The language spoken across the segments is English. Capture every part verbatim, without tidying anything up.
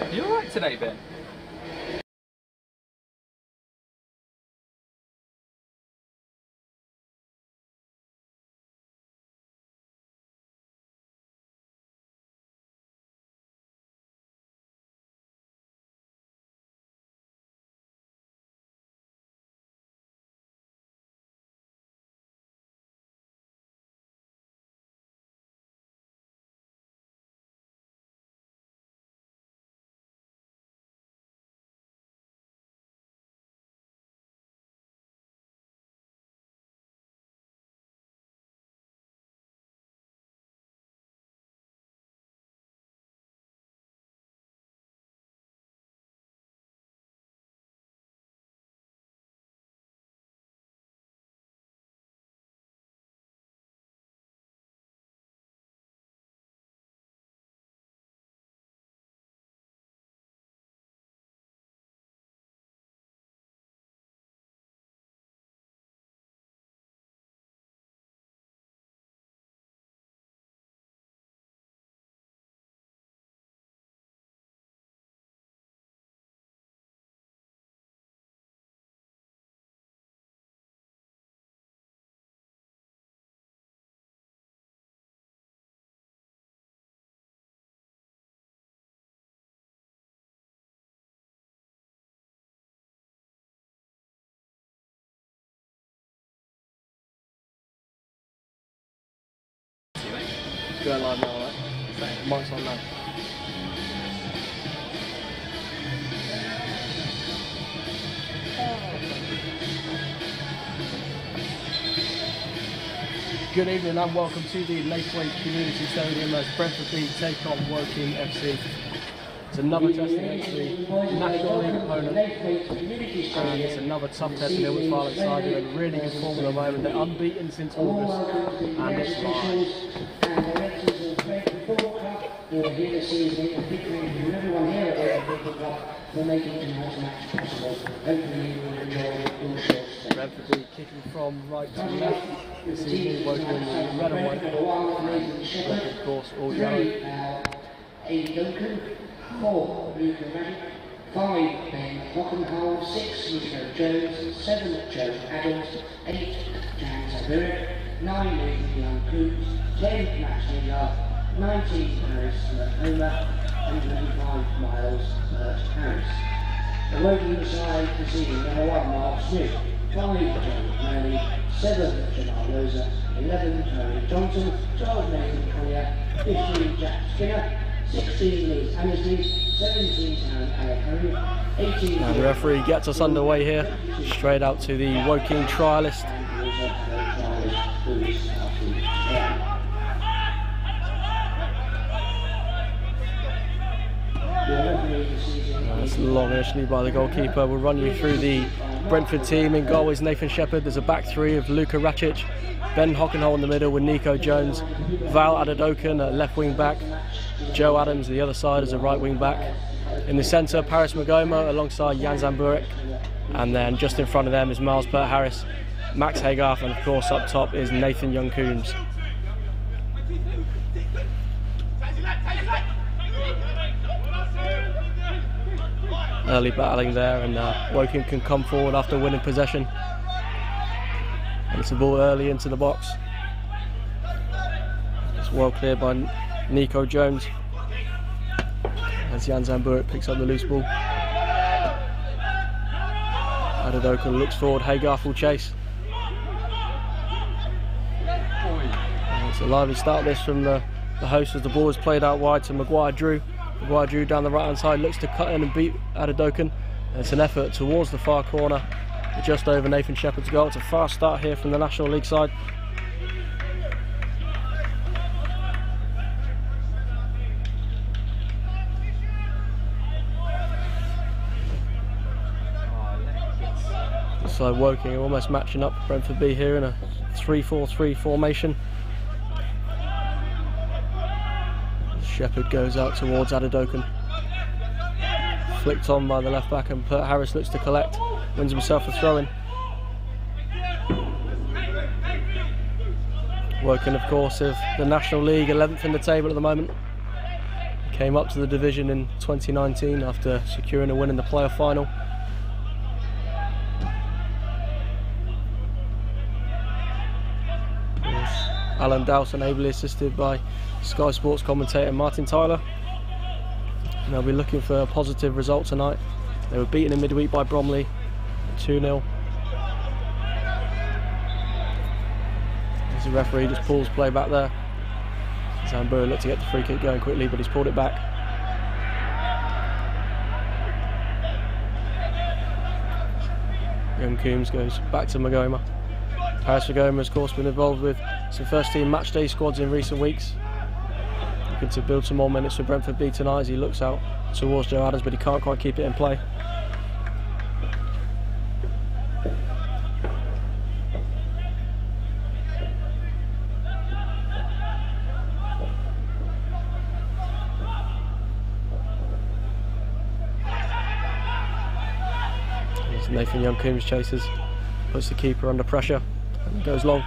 Are you alright today, Ben? Going live now, right? Mike's on now. Good evening and welcome to the Lakeway Community Stadium as Brentford take on Woking F C. It's another test against the National League opponent, and it's another tough test to deal with. Val Adedokun are in really good form at the moment. They're unbeaten since August, and it's live. Brentford kicking from right to left. This is Woking in red and white, of course all yellow. four, Luka Racic, five, Ben Hockenhull, six, Nico Jones, seven, Joe Adams, eight, Jan Zamburek, nine, Nathan Young-Coombes, ten, Max Haygarth, nineteen, Paris Maghoma, and twenty-five, Miles Peart-Harris. The Woking side this evening: number one, Mark Smith, five, Joe Adams, seven, Jamal Loza, eleven, Tyree Johnson, twelve, Nathan Shepperd, fifteen, Jack Skinner, sixteen, Lee Anderson, seventeen, Aaron Pressley, eighteen. And the referee gets us underway here, straight out to the Woking trialist. That's long initially by the goalkeeper. We'll run you through the Brentford team. In goal is Nathan Shepperd. There's a back three of Luka Racic, Ben Hockenhull in the middle with Nico Jones, Val Adedokun at left wing back, Joe Adams the other side as a right wing back. In the centre, Paris Maghoma alongside Jan Zamburek, and then just in front of them is Miles Peart-Harris, Max Haygarth, and of course up top is Nathan Young-Coombes. Early battling there, and uh, Woking can come forward after winning possession. And it's a ball early into the box. It's well cleared by Nico Jones as Jan Zamburek picks up the loose ball. Adedokun looks forward, Haygarth will chase. And it's a lively start this from the, the host as the ball is played out wide to Maguire-Drew. Maguire-Drew down the right hand side looks to cut in and beat Adedokun. And it's an effort towards the far corner, just over Nathan Shepperd's goal. It's a fast start here from the National League side. So Woking are almost matching up Brentford B here in a three four three formation. Shepperd goes out towards Adedokun. Flicked on by the left back, and Peart-Harris looks to collect. Wins himself a throw-in. Woking, of course, of the National League, eleventh in the table at the moment. came up to the division in twenty nineteen after securing a win in the playoff final. Alan Dowson ably assisted by Sky Sports commentator Martin Tyler. And they'll be looking for a positive result tonight. They were beaten in midweek by Bromley two nil. As the referee just pulls play back there. Zamburek looked to get the free kick going quickly, but he's pulled it back. Young-Coombes goes back to Maghoma. Paris Maghoma has of course been involved with some first team match day squads in recent weeks. Looking to build some more minutes for Brentford B tonight as he looks out towards Joe Adams, but he can't quite keep it in play. As Nathan Young-Coombes chases, puts the keeper under pressure and goes long.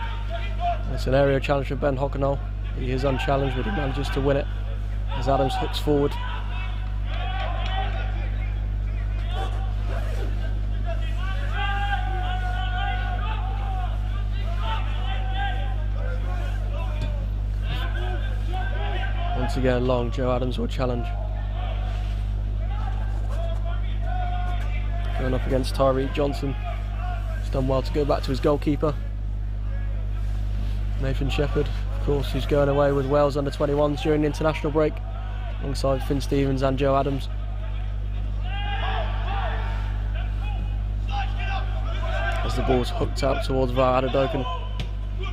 It's an aerial challenge for Ben Hockenhull. He is unchallenged, but he manages to win it as Adams hooks forward. Once again long, Joe Adams will challenge. Going up against Tyree Johnson. He's done well to go back to his goalkeeper. Nathan Shepperd, of course, who's going away with Wales under twenty-ones during the international break, alongside Finn Stephens and Joe Adams. As the ball's hooked out towards Val Adedokun.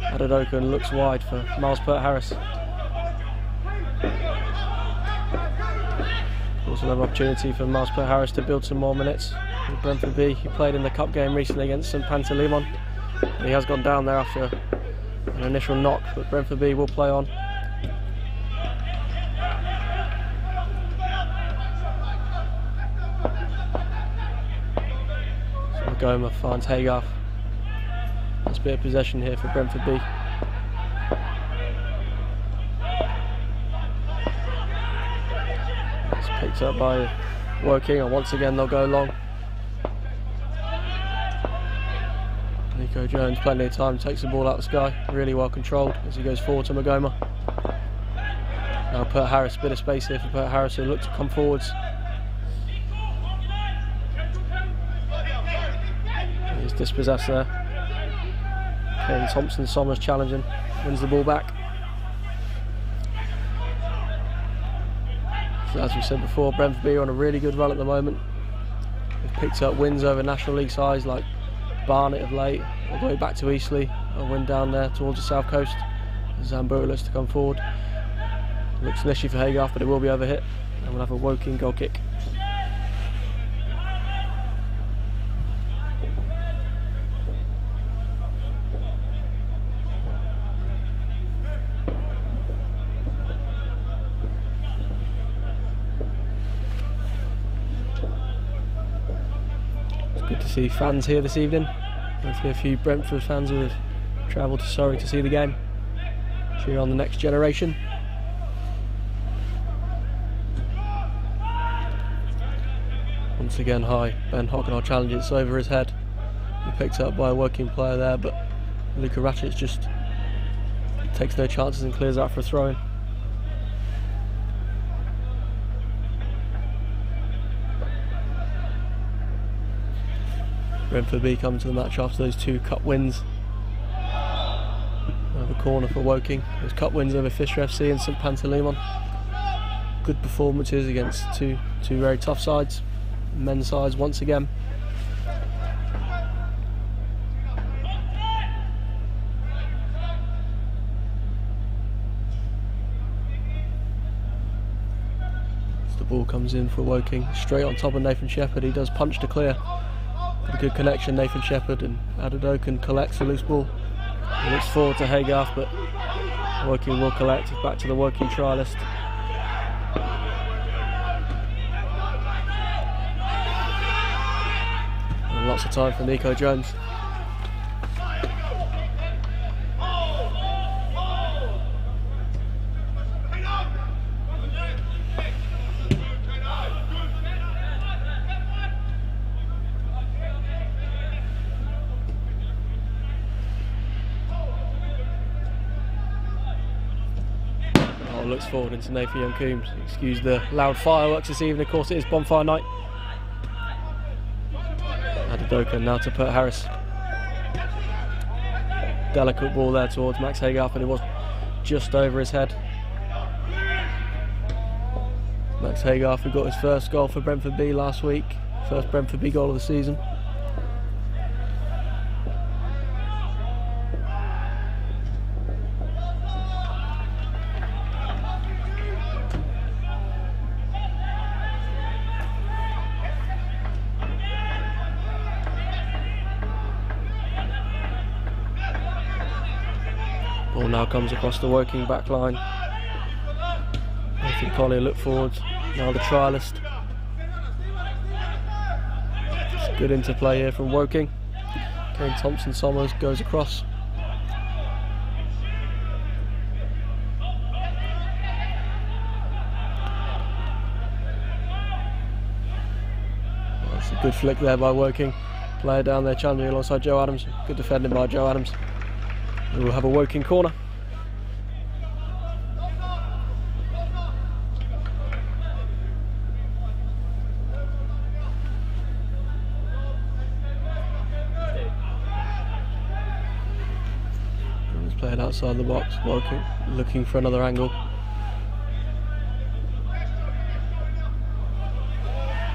Adedokun looks wide for Miles Peart-Harris. Also another opportunity for Miles Peart-Harris to build some more minutes with Brentford B. He played in the cup game recently against St Pantelemon. He has gone down there after an initial knock, but Brentford B will play on. So Maghoma finds Haygarth. That's a bit of possession here for Brentford B. It's picked up by Woking, and once again they'll go long. Nico Jones, plenty of time, takes the ball out of the sky, really well controlled as he goes forward to Maghoma. Now Peart-Harris, bit of space here for Peart-Harris, who looked to come forwards. He's dispossessed there. Okay, Thompson-Sommers challenging, wins the ball back. So as we said before, Brentford B are on a really good run at the moment. They've picked up wins over National League sides like Barnet of late, all the way back to Eastleigh, a win down there towards the south coast. Zamburek looks to come forward. Looks an issue for Haygarth, but it will be overhit, and we'll have a Woking goal kick. Fans here this evening. Hopefully a few Brentford fans who have travelled to Surrey to see the game. Cheer on the next generation. Once again high, Ben Hockenhull challenges over his head. He picked up by a Woking player there, but Luka Racic just takes no chances and clears out for a throw-in. Brentford B come to the match after those two cup wins. Another corner for Woking. Those cup wins over Fisher F C and St Pantelemon. Good performances against two two very tough sides. Men's sides once again. So the ball comes in for Woking. Straight on top of Nathan Shepperd. He does punch to clear. A good connection, Nathan Shepperd, and Adedokun collects the loose ball. He looks forward to Haygarth, but Woking will collect. Back to the Woking try list. And lots of time for Nico Jones. of looks forward into Nathan Young-Coombes. Excuse the loud fireworks this evening, of course it is bonfire night. Adedokun now to Peart-Harris. Delicate ball there towards Max Haygarth, and it was just over his head. Max Haygarth, who got his first goal for Brentford B last week, first Brentford B goal of the season. Ball now comes across the Woking back line. Nathan Collier look forward, now the trialist. It's good interplay here from Woking. Kane Thompson-Sommers goes across. That's a good flick there by Woking. Player down there challenging alongside Joe Adams. Good defending by Joe Adams. We'll have a Woking corner. Played outside the box, Woking looking for another angle.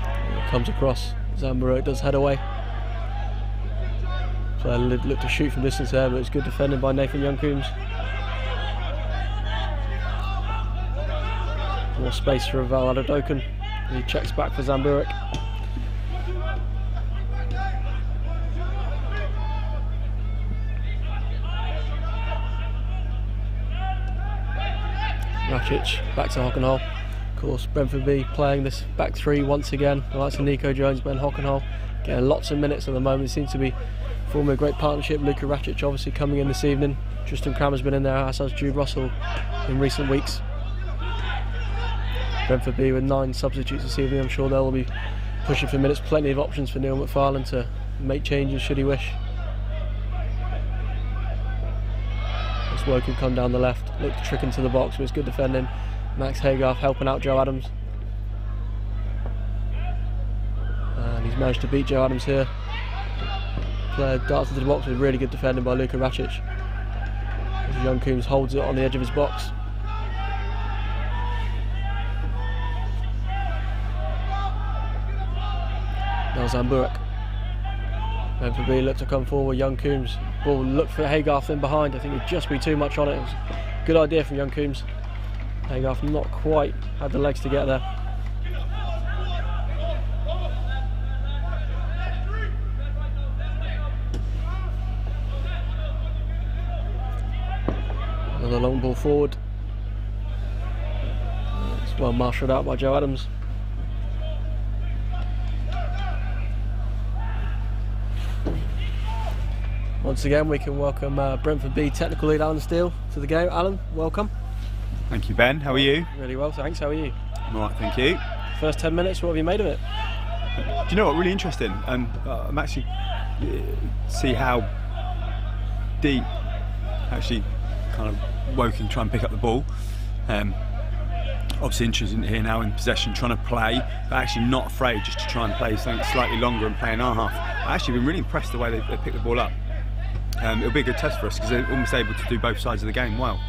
It comes across, Zamburek does head away. Player looked to shoot from distance there, but it's good defending by Nathan Young-Coombes. More space for Val Adedokun. He checks back for Zamburek. Racic back to Hockenhull. Of course, Brentford B playing this back three once again. The likes of Nico Jones, Ben Hockenhull, getting lots of minutes at the moment. It seems to be forming a great partnership. Luka Racic obviously coming in this evening. Tristan Crammer's been in there, as has Jude Russell in recent weeks. Brentford B with nine substitutes this evening. I'm sure they'll be pushing for minutes. Plenty of options for Neil McFarlane to make changes should he wish. Woking come down the left, look to trick into the box, but it's good defending. Max Haygarth helping out Joe Adams, and he's managed to beat Joe Adams here. Player darts into the box with really good defending by Luka Racic. Young-Coombes holds it on the edge of his box. Now Zamburek. Brentford B look to come forward. Young-Coombes, ball look for Haygarth in behind. I think it'd just be too much on it. It was a good idea from Young-Coombes. Haygarth not quite had the legs to get there. Another long ball forward. It's well marshalled out by Joe Adams. Once again, we can welcome uh, Brentford B technical lead Alan Steele to the game. Alan, welcome. Thank you, Ben. How are you? Really well, thanks. How are you? I'm all right, thank you. First ten minutes, what have you made of it? Do you know what? Really interesting. Um, I'm actually uh, see how deep actually kind of Woking trying to pick up the ball. Um, obviously interested here now in possession, trying to play, but actually not afraid just to try and play something slightly longer and play in our half. I've actually been really impressed the way they, they pick the ball up. Um, it'll be a good test for us because they're almost able to do both sides of the game well.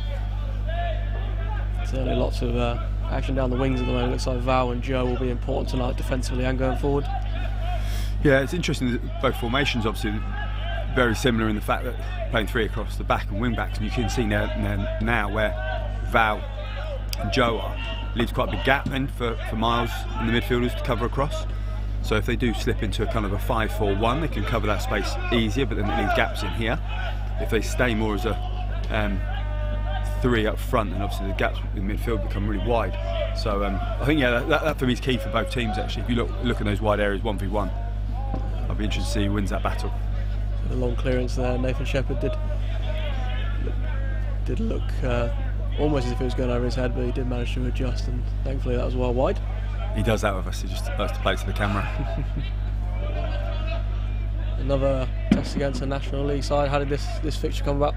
Certainly lots of uh, action down the wings at the moment. It looks like Val and Joe will be important tonight defensively and going forward. Yeah, it's interesting that both formations obviously very similar in the fact that playing three across the back and wing backs, and you can see now, now where Val and Joe are. Leaves quite a big gap then for, for Miles and the midfielders to cover across. So if they do slip into a kind of a five four one, they can cover that space easier, but then they leave gaps in here. If they stay more as a um, three up front, then obviously the gaps in midfield become really wide. So um, I think, yeah, that, that, that for me is key for both teams, actually. If you look, look in those wide areas, one v one, I'll be interested to see who wins that battle. A long clearance there. Nathan Shepperd did look, did look uh, almost as if it was going over his head, but he did manage to adjust, and thankfully that was well wide. He does that with us, he just likes to play to the camera. Another test against the National League side. How did this, this fixture come about?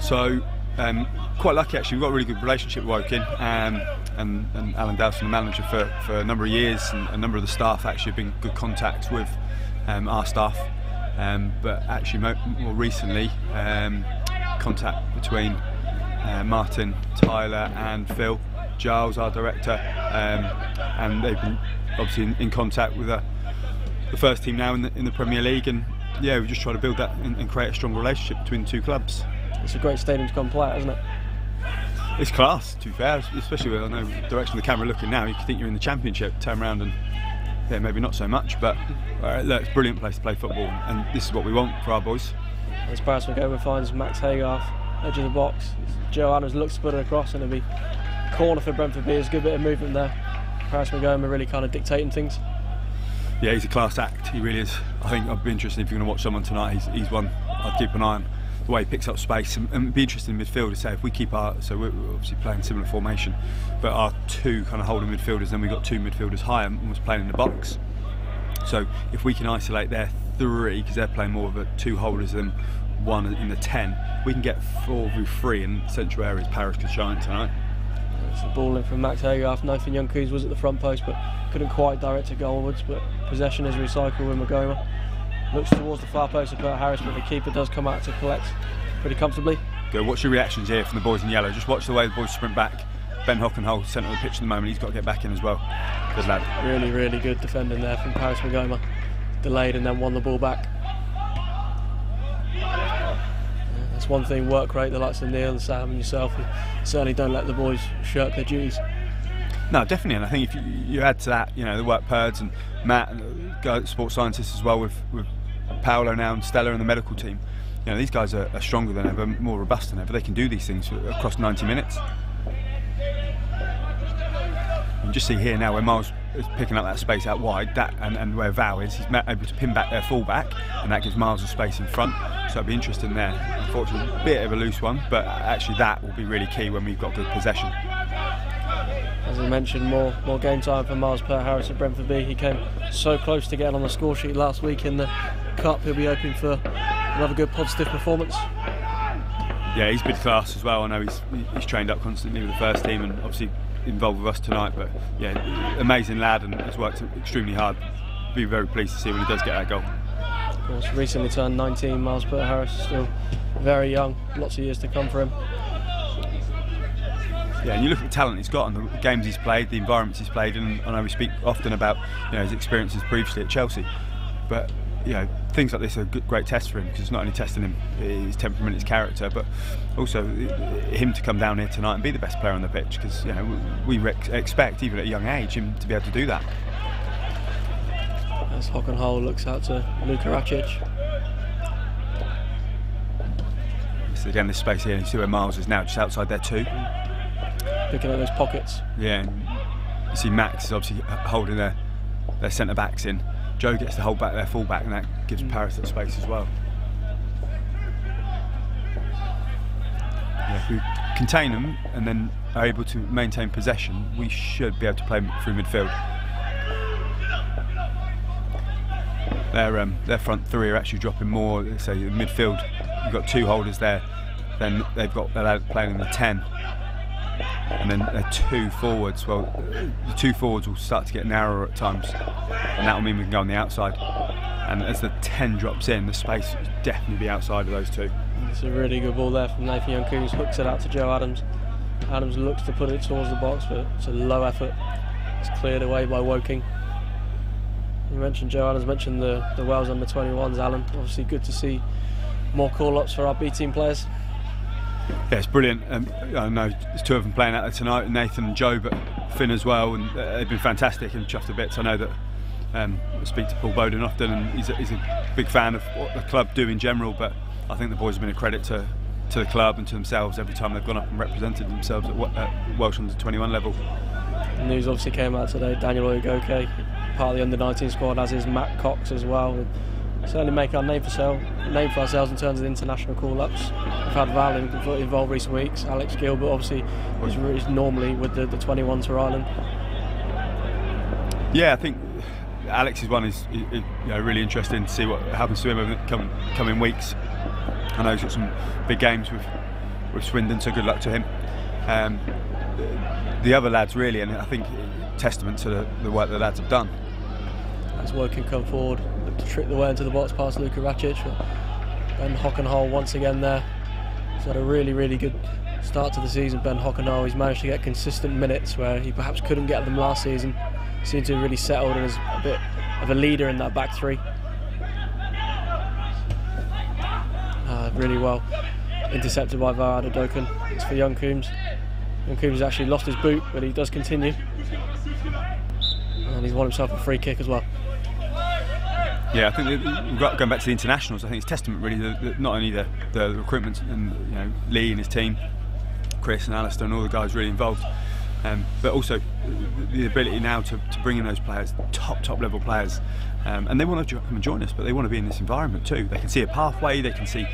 So, Um, quite lucky actually, we've got a really good relationship with Woking, um, and, and Alan Dowson, the manager, for, for a number of years, and a number of the staff actually have been good contacts with um, our staff, um, but actually mo more recently um, contact between uh, Martin, Tyler and Phil, Giles our director, um, and they've been obviously in, in contact with a the first team now in the, in the Premier League, and yeah, we just try to build that and, and create a strong relationship between the two clubs. It's a great stadium to come play at, isn't it? It's class, to be fair, especially with, I know, the direction of the camera looking now, you think you're in the Championship, turn around and yeah, maybe not so much, but uh, look, it's a brilliant place to play football, and this is what we want for our boys. As Paris Maghoma finds Max Haygarth, edge of the box, Joe Adams looks to put it across, and it'll be corner for Brentford B. There's a good bit of movement there. Paris Maghoma really kind of dictating things. Yeah, he's a class act, he really is. I think I'd be interested if you're going to watch someone tonight, he's, he's one I'd keep an eye on, the way he picks up space, and, and it'd be interesting in midfield to say if we keep our, so we're obviously playing similar formation, but our two kind of holding midfielders, then we've got two midfielders higher, almost playing in the box. So if we can isolate their three, because they're playing more of a two holders than one in the ten, we can get four through three in central areas. Paris could shine tonight. It's the ball in from Max Haygarth. Nathan Young-Coombes was at the front post, but couldn't quite direct it goalwards. But possession is recycled with Maghoma. Looks towards the far post of Peart-Harris, but the keeper does come out to collect pretty comfortably. Good. Watch your reactions here from the boys in yellow. Just watch the way the boys sprint back. Ben Hockenhull, centre of the pitch at the moment. He's got to get back in as well. Good lad. Really, really good defending there from Paris Maghoma. Delayed and then won the ball back. That's one thing, work rate, the likes of Neil and Sam and yourself, and certainly don't let the boys shirk their duties. No, definitely, and I think if you, you add to that, you know, the work Perds and Matt and the sports scientists as well, with, with Paolo now and Stella and the medical team, you know, these guys are, are stronger than ever, more robust than ever. They can do these things across ninety minutes. You just see here now where Miles is picking up that space out wide, that and, and where Val is, he's able to pin back their full back, and that gives Miles a space in front. So it'll be interesting there. Unfortunately, a bit of a loose one, but actually that will be really key when we've got good possession. As I mentioned, more more game time for Miles Peart-Harris at Brentford B. He came so close to getting on the score sheet last week in the Cup. He'll be hoping for another good positive performance. Yeah, he's been class as well. I know he's, he's trained up constantly with the first team, and obviously involved with us tonight, but yeah, amazing lad, and has worked extremely hard. Be very pleased to see when he does get that goal. Of course, recently turned nineteen, Miles Peart-Harris, still very young, lots of years to come for him. Yeah, and you look at the talent he's got and the games he's played, the environments he's played, and I know we speak often about, you know, his experiences previously at Chelsea, but you know, things like this are a good, great test for him, because it's not only testing him, his temperament, his character, but also him to come down here tonight and be the best player on the pitch, because you know, we expect, even at a young age, him to be able to do that. As Hockenhull looks out to Luka Racic. So again, this space here, you see where Miles is now, just outside there too. Picking up those pockets. Yeah, and you see Max is obviously holding their, their centre-backs in. Joe gets to hold back their full-back, and that gives Paris that space as well. Yeah, if we contain them and then are able to maintain possession, we should be able to play through midfield. Their, um, their front three are actually dropping more, so midfield, you've got two holders there, then they've got they're playing in the ten. And then uh, two forwards, well, the two forwards will start to get narrower at times, and that will mean we can go on the outside. And as the ten drops in, the space will definitely be outside of those two. It's a really good ball there from Nathan Young-Coombes, hooks it out to Joe Adams. Adams looks to put it towards the box, but it's a low effort. It's cleared away by Woking. You mentioned Joe Adams, mentioned the, the Wales under twenty-ones, Alan. Obviously good to see more call-ups for our B-team players. Yeah, it's brilliant. Um, I know there's two of them playing out there tonight, Nathan and Joe, but Finn as well, and uh, they've been fantastic and chuffed a bit. I know that um, I speak to Paul Bowden often, and he's a, he's a big fan of what the club do in general, but I think the boys have been a credit to, to the club and to themselves every time they've gone up and represented themselves at, at Welsh under twenty-one level. The news obviously came out today, Daniel Oyegoke, part of the under nineteen squad, as is Matt Cox as well. Certainly make our name for, sale, name for ourselves in terms of the international call-ups. We've had Val involved recent weeks, Alex Gilbert obviously is, is normally with the, the twenty-ones for Ireland. Yeah, I think Alex's one is, is you know, really interesting to see what happens to him over the coming, coming weeks. I know he's got some big games with, with Swindon, so good luck to him. Um, the other lads really, and I think testament to the, the work the lads have done. As Woking come forward, look to trick the way into the box past Luka Racic. Ben Hockenhull once again there. He's had a really, really good start to the season, Ben Hockenhull. He's managed to get consistent minutes where he perhaps couldn't get them last season. He seemed to have really settled and is a bit of a leader in that back three. Uh, really well intercepted by Val Adedokun. It's for Young-Coombes. Young-Coombes has actually lost his boot, but he does continue. And he's won himself a free kick as well. Yeah, I think going back to the internationals, I think it's testament really that not only the, the recruitment and you know Lee and his team, Chris and Alistair and all the guys really involved, um, but also the ability now to, to bring in those players, top top level players, um, and they want to come and join us, but they want to be in this environment too. They can see a pathway, they can see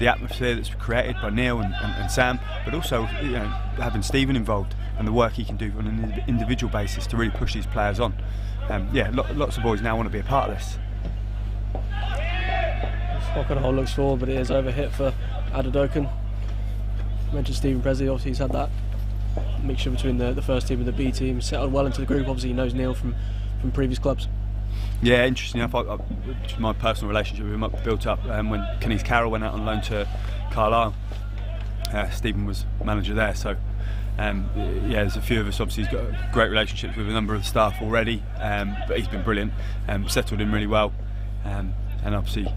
the atmosphere that's created by Neil and, and, and Sam, but also you know having Stephen involved and the work he can do on an individual basis to really push these players on. Um, yeah, lo lots of boys now want to be a part of this. Hockenhull looks forward, but it is overhit for Adedokun. I mentioned Stephen Presley, obviously he's had that mixture between the, the first team and the B team, settled well into the group, obviously he knows Neil from, from previous clubs. Yeah, interesting enough, I, I, my personal relationship with him built up um, when Kenise Carroll went out on loan to Carlisle. Uh, Stephen was manager there, so um, yeah, there's a few of us, obviously he's got great relationships with a number of the staff already, um, but he's been brilliant, um, settled in really well, um, and obviously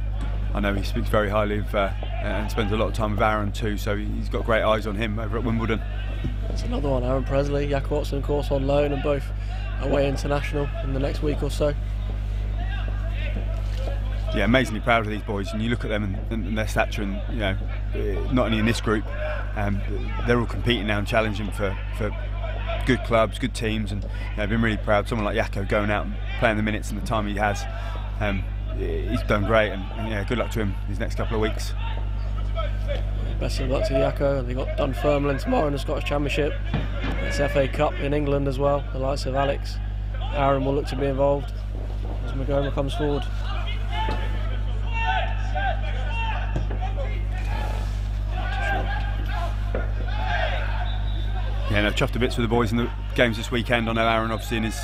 I know he speaks very highly of uh, and spends a lot of time with Aaron too, so he's got great eyes on him over at Wimbledon. That's another one, Aaron Pressley, Jack Watson of course on loan and both away international in the next week or so. Yeah, amazingly proud of these boys, and you look at them and, and their stature, and you know, not only in this group, um, they're all competing now and challenging for, for good clubs, good teams, and you know, I've been really proud. Someone like Jaco going out and playing the minutes and the time he has. Um, He's done great, and, and yeah, good luck to him these next couple of weeks. Best of luck to Jaco. They've got Dunfermline tomorrow in the Scottish Championship. It's F A Cup in England as well. The likes of Alex, Aaron will look to be involved as Maghoma comes forward. Yeah, no, chuffed a bit with the boys in the games this weekend. I know Aaron obviously in his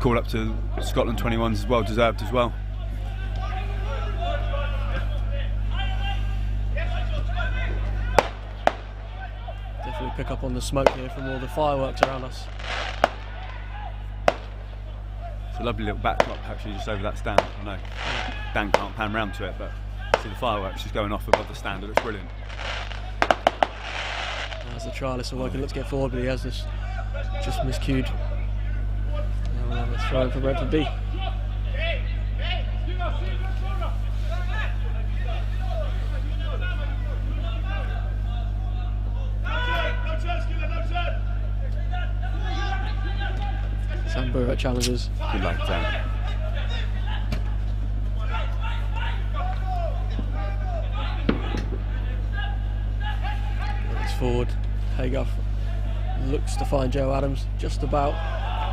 call up to Scotland twenty-ones is well deserved as well. Definitely pick up on the smoke here from all the fireworks around us. It's a lovely little backdrop actually just over that stand. I know Dan can't pan round to it, but see the fireworks just going off above the stand. It looks brilliant. As the trialist of Woking looks to get forward, but he has this just miscued. Trying for Brentford B. Zamburek challenges. Good luck, Dan. It's forward. Haygarth looks to find Joe Adams just about.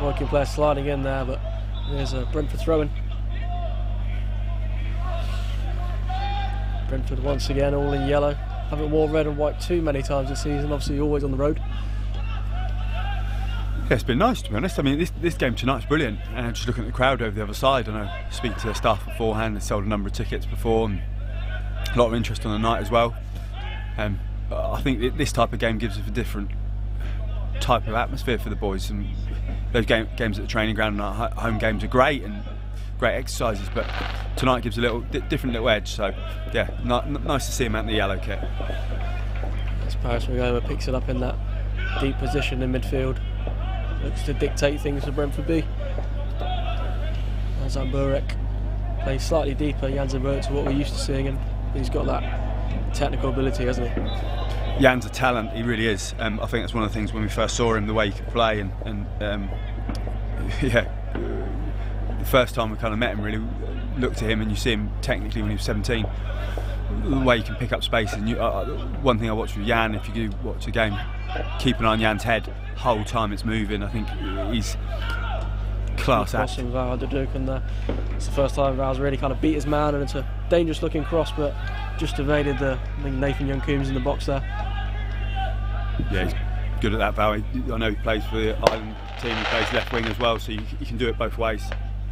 Woking player sliding in there, but there's a Brentford throw-in. Brentford once again all in yellow. Haven't worn red and white too many times this season, obviously always on the road. Yeah, it's been nice to be honest. I mean, this, this game tonight's brilliant. And just looking at the crowd over the other side, I know I speak to the staff beforehand, they sold a number of tickets before, and a lot of interest on the night as well. Um, I think this type of game gives us a different type of atmosphere for the boys. And those game, games at the training ground and our home games are great and great exercises, but tonight gives a little different little edge, so yeah, nice to see him out in the yellow kit. As Paris Maghoma picks it up in that deep position in midfield, looks to dictate things for Brentford B. Zamburek plays slightly deeper, Jan Zamburek, to what we're used to seeing him. He's got that technical ability, hasn't he? Jan's a talent, he really is. Um, I think that's one of the things when we first saw him, the way he could play, and, and um, yeah, the first time we kind of met him, really looked at him, and you see him technically when he was seventeen, the way he can pick up space. And you, uh, one thing I watched with Jan, if you do watch a game, keep an eye on Jan's head the whole time it's moving. I think he's class act. Val Adedokun there. It's the first time Val's really kind of beat his man, and it's a dangerous looking cross, but just evaded the I think Nathan Young-Coombes in the box there. Yeah, he's good at that, Val. I know he plays for the Ireland team, he plays left wing as well, so you, you can do it both ways.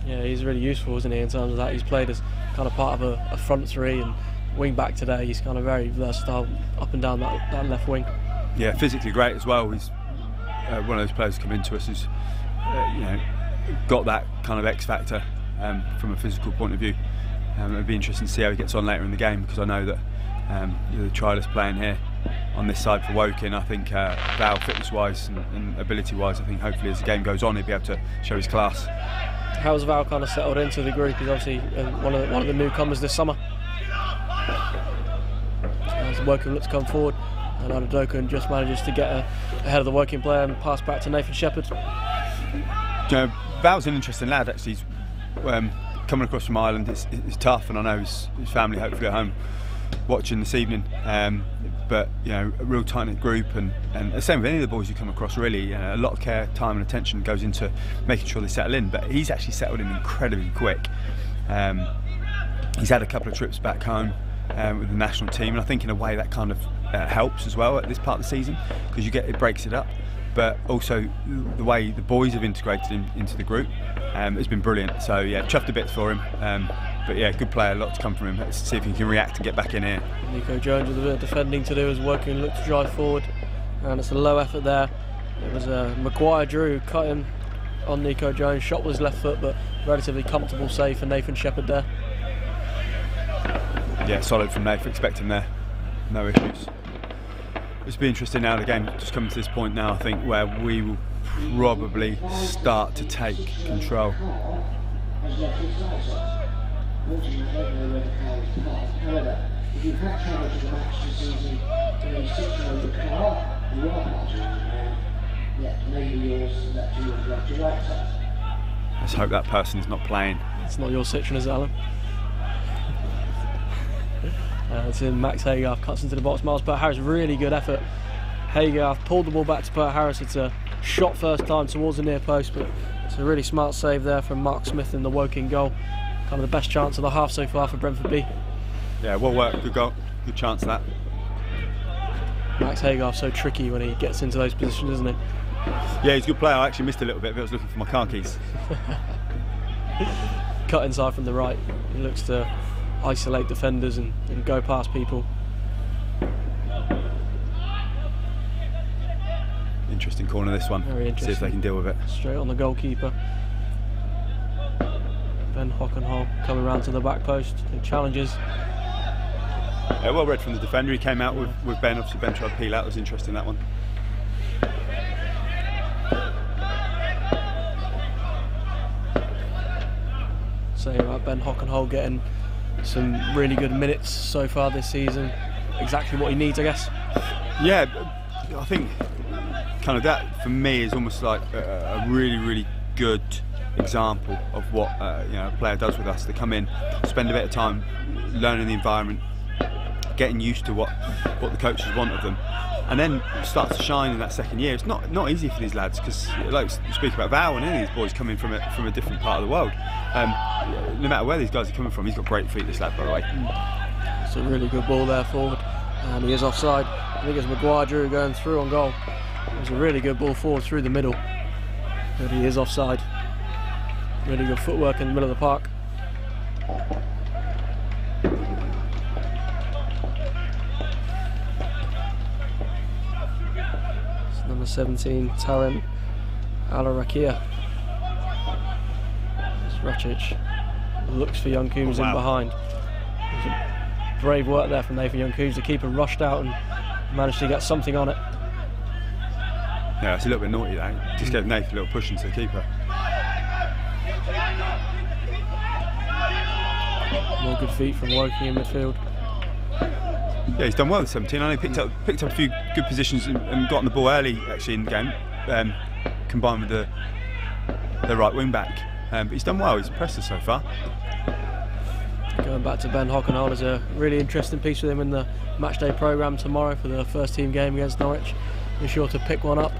Yeah, he's really useful, isn't he, in terms of that. He's played as kind of part of a, a front three and wing back today. He's kind of very versatile up and down that, that left wing. Yeah, physically great as well. He's uh, one of those players come into us who's uh, you know, got that kind of X factor um, from a physical point of view. Um, it'll be interesting to see how he gets on later in the game, because I know that um, you know, the trialist playing here on this side for Woking, I think uh, Val, fitness-wise and, and ability-wise, I think hopefully as the game goes on he'll be able to show his class. How's Val kind of settled into the group? He's obviously one of the, one of the newcomers this summer. As Woking looks to come forward, and Adedokun just manages to get ahead of the Woking player and pass back to Nathan Shepperd. You know, Val's an interesting lad, actually. He's um, coming across from Ireland. It's, it's tough, and I know his, his family hopefully at home watching this evening. Um, but you know, a real tight-knit group, and, and the same with any of the boys you come across. Really, uh, a lot of care, time, and attention goes into making sure they settle in. But he's actually settled in incredibly quick. Um, he's had a couple of trips back home um, with the national team, and I think in a way that kind of uh, helps as well at this part of the season, because you get it breaks it up. But also the way the boys have integrated him into the group um, has been brilliant. So yeah, chuffed a bit for him. Um, But yeah, good player, a lot to come from him. Let's see if he can react and get back in here. Nico Jones with a bit of defending to do as Woking look to drive forward. And it's a low effort there. It was uh, Maguire-Drew cut him on Nico Jones. Shot with his left foot, but relatively comfortable save for Nathan Shepperd there. Yeah, solid from Nathan. Expect him there. No issues. It's been interesting now, the game just coming to this point now, I think, where we will probably start to take control. Let's hope that person is not playing. It's not your Citroen, is it, Alan? uh, it's in Max Haygarth, cuts into the box. Miles Peart-Harris, really good effort. Haygarth pulled the ball back to Peart-Harris. It's a shot first time towards the near post, but it's a really smart save there from Mark Smith in the Woking goal. Kind of the best chance of the half so far for Brentford B. Yeah, well worked, good goal, good chance of that. Max Haygarth's so tricky when he gets into those positions, isn't he? Yeah, he's a good player. I actually missed a little bit, but I was looking for my car keys. Cut inside from the right. He looks to isolate defenders and, and go past people. Interesting corner, this one. Very interesting. See if they can deal with it. Straight on the goalkeeper. Ben Hockenhull coming round to the back post, the challenges. Yeah, well read from the defender. He came out with, with Ben, obviously Ben tried to peel out. That was interesting, that one. Saying about Ben Hockenhull getting some really good minutes so far this season. Exactly what he needs, I guess. Yeah, I think kind of that for me is almost like a, a really, really good example of what uh, you know, a player does with us. They come in, spend a bit of time learning the environment, getting used to what what the coaches want of them, and then starts to shine in that second year. It's not not easy for these lads, because like we speak about Val and any of these boys coming from a, from a different part of the world. Um, no matter where these guys are coming from, he's got great feet, this lad, by the way. It's a really good ball there forward, and he is offside. I think it's Maguire-Drew going through on goal. It was a really good ball forward through the middle, but he is offside. Really good footwork in the middle of the park. It's number seventeen, Talent Allarakhia. It's Racic. Looks for Young-Coombes, oh, wow, in behind. It was brave work there from Nathan Young-Coombes. The keeper rushed out and managed to get something on it. Yeah, it's a little bit naughty though. Just gave Nathan a little push into the keeper. More good feet from Woking in midfield. Yeah, he's done well with seventeen. I know he picked up picked up a few good positions and, and got on the ball early actually in the game, um, combined with the the right wing back. Um, but he's done well. He's impressed us so far. Going back to Ben Hockenhull, there's a really interesting piece with him in the matchday programme tomorrow for the first team game against Norwich. Be sure to pick one up.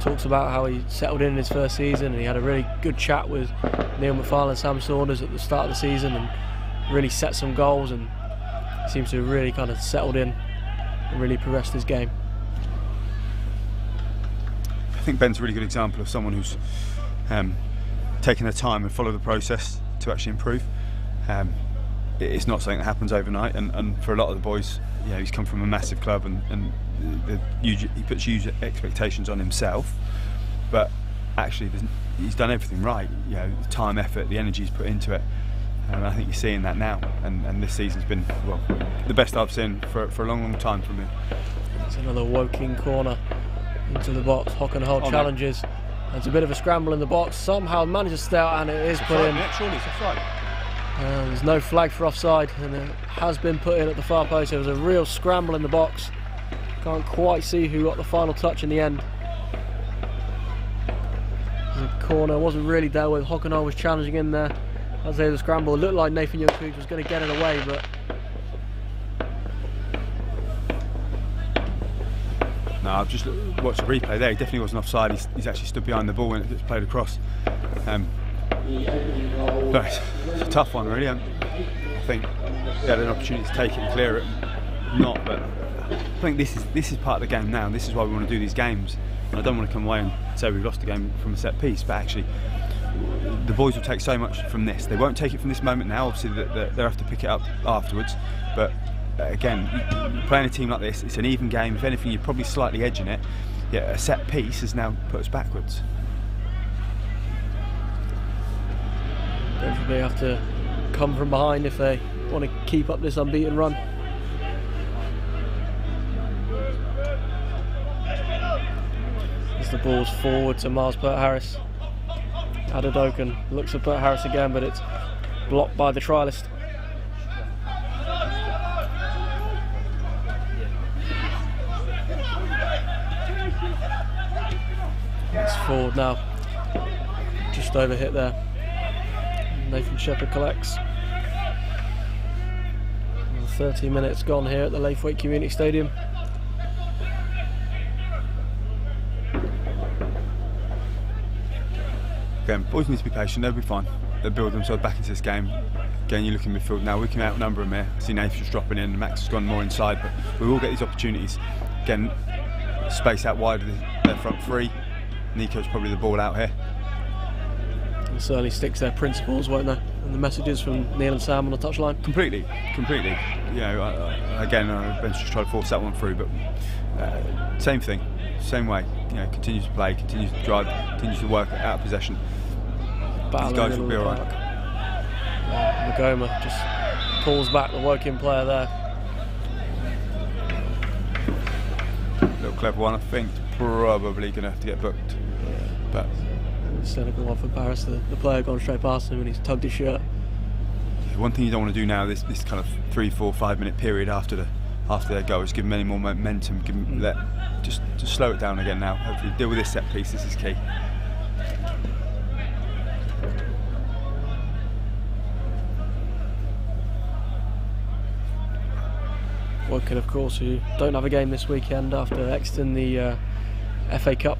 Talks about how he settled in his first season, and he had a really good chat with Neil McFarlane and Sam Saunders at the start of the season, and really set some goals and seems to have really kind of settled in and really progressed his game. I think Ben's a really good example of someone who's um, taken their time and followed the process to actually improve. Um, it's not something that happens overnight, and, and for a lot of the boys, you know, he's come from a massive club, and, and the, the, he puts huge expectations on himself, but actually he's done everything right, you know, the time, effort, the energy he's put into it, and I think you're seeing that now, and, and this season's been, well, the best I've seen for, for a long, long time from him. That's another Woking corner into the box. Hockenhull oh, challenges, no. It's a bit of a scramble in the box, somehow manages to stay out, and it is put in. Surely it's a flag. Uh, there's no flag for offside, and it has been put in at the far post. There was a real scramble in the box. Can't quite see who got the final touch in the end. The corner wasn't really dealt with. Hockenhull was challenging in there as they had a scramble. It looked like Nathan Young-Coombes was going to get it away, but no, I've just watched a replay there. He definitely wasn't offside. He's, he's actually stood behind the ball when it's played across. Um, but it's a tough one, really. Um, I think he had an opportunity to take it and clear it, not. But I think this is this is part of the game now. And this is why we want to do these games. And I don't want to come away and say we've lost the game from a set piece, but actually, the boys will take so much from this. They won't take it from this moment now. Obviously, they'll have to pick it up afterwards. But again, playing a team like this, it's an even game. If anything, you're probably slightly edging it. Yeah, a set piece has now put us backwards. They probably have to come from behind if they want to keep up this unbeaten run. As the ball's forward to Miles Peart-Harris. Adedokun looks at Peart-Harris again, but it's blocked by the trialist. Forward now, just over hit there. Nathan Shepperd collects. thirty minutes gone here at the Lakeway Community Stadium. Again, boys need to be patient, they'll be fine. They'll build themselves back into this game. Again, you look in midfield now, we can outnumber them here. I see Nathan's dropping in, Max has gone more inside, but we will get these opportunities. Again, space out wide of their front three. Nico's probably the ball out here. It certainly sticks their principles, won't they? And the messages from Neil and Sam on the touchline. Completely, completely. You know, I, I, again, I've been just trying to force that one through, but uh, same thing, same way. You know, continues to play, continues to drive, continues to work out of possession. These guys will be all right. Yeah, Maghoma just pulls back the Woking player there. Little clever one, I think. Probably going to have to get booked. But cynical one for Paris. The, the player gone straight past him and he's tugged his shirt. One thing you don't want to do now, this this kind of three, four, five minute period after the after their goal, is give them any more momentum. Give them mm. that, just just slow it down again now. Hopefully deal with this set piece. This is key. Woking, of course, who don't have a game this weekend after exiting the uh, F A Cup.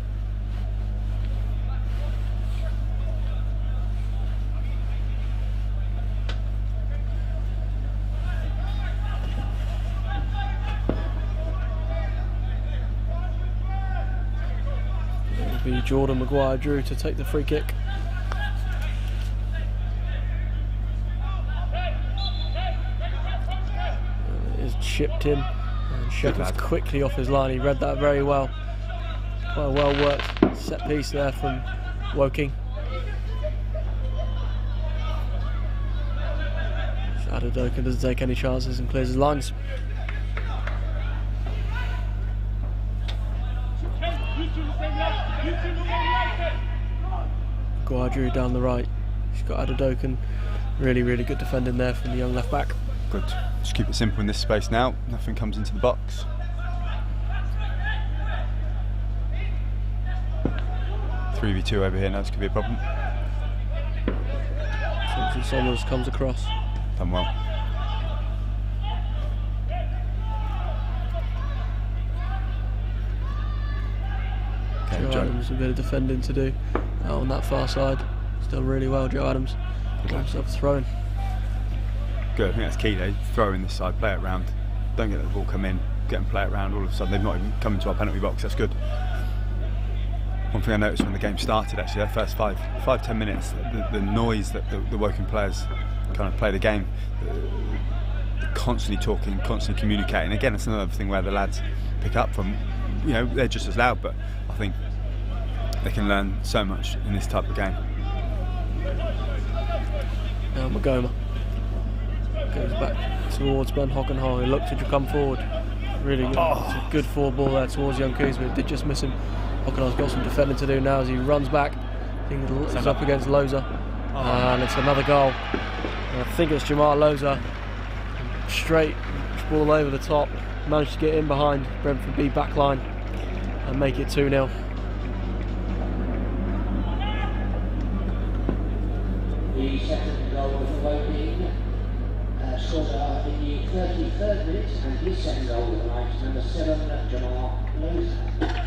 It'll be Jordan Maguire-Drew to take the free kick. It is chipped in, and Shepherd's quickly off his line. He read that very well. Quite a well worked set piece there from Woking. Adedokun doesn't take any chances and clears his lines. Guadru down the right. She's got Adedokun. Really, really good defending there from the young left back. Good. Just keep it simple in this space now. Nothing comes into the box. three v two over here now, this could be a problem. Thompson-Sommers comes across. Done well. Okay, Joe, Joe Adams, a bit of defending to do out on that far side. Still really well, Joe Adams. Good. Himself thrown. good. I think that's key, though. Throw in this side, play it round. Don't get the ball come in, get them play it round. All of a sudden, they've not even come into our penalty box. That's good. One thing I noticed when the game started, actually, their first five, five, ten minutes, the, the noise that the, the Woking players kind of play the game, constantly talking, constantly communicating. Again, it's another thing where the lads pick up from, you know, they're just as loud, but I think they can learn so much in this type of game. Now Maghoma goes back towards Ben Hockenhull, who looked to come forward. Really good, oh. Good four ball there towards Young-Coombes, but it did just miss him. Hockenhull's got some defending to do now as he runs back. I think it's up, up against Loza, oh. And it's another goal. And I think it's Jamal Loza, straight ball over the top, managed to get in behind Brentford B backline and make it two nil. The second goal of Woking uh, scored out in the thirty-third minute, and his second goal of the night, number seven, Jamal Loza.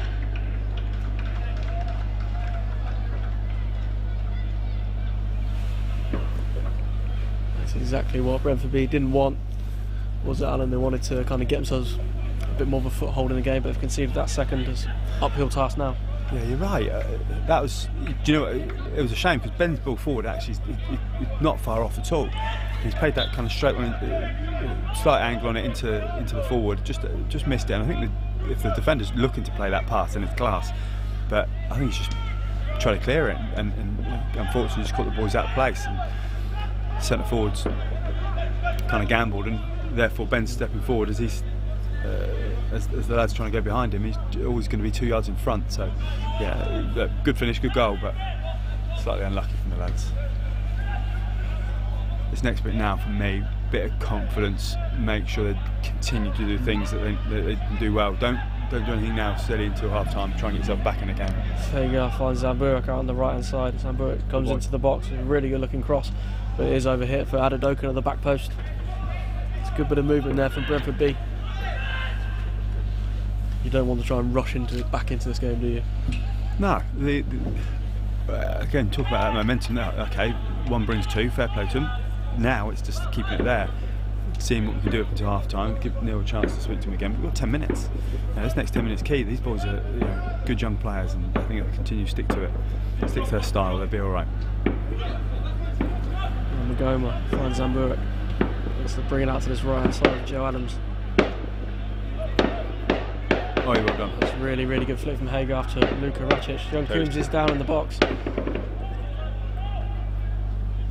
That's exactly what Brentford B didn't want. Was it, Alan? They wanted to kind of get themselves a bit more of a foothold in the game, but they've conceded that second as uphill task now. Yeah, you're right. Uh, that was, do you know, it, it was a shame because Ben's ball forward actually is not far off at all. He's played that kind of straight one, uh, slight angle on it into into the forward, just uh, just missed it. And I think the, if the defender's looking to play that pass, then it's class. But I think he's just trying to clear it, and, and unfortunately just caught the boys out of place. And centre forwards kind of gambled, and therefore Ben's stepping forward as he's. Uh, As, as the lad's trying to go behind him, he's always going to be two yards in front. So, yeah, good finish, good goal, but slightly unlucky from the lads. This next bit now, for me, bit of confidence. Make sure they continue to do things that they, that they can do well. Don't don't do anything now silly until half time. Try and get yourself back in the game. There you go. Finds Zamburek out on the right hand side. Zamburek comes Boy. into the box. A really good looking cross, but it is over here for Adedokun at the back post. It's a good bit of movement there from Brentford B. You don't want to try and rush into back into this game, do you? No. The, the, again, talk about that momentum now. Okay, one brings two, fair play to them. Now it's just keeping it there, seeing what we can do up until half time, give Neil a chance to speak to him again. We've got ten minutes. Now, this next ten minutes key. These boys are, you know, good young players, and I think they'll continue to stick to it, stick to their style. They'll be all right. And Maghoma finds Zamburek. It's the bringing out to this right hand side of Joe Adams. Oh, well done. That's really, really good flick from Haygarth to Luka Racic. Young-Coombes is down in the box,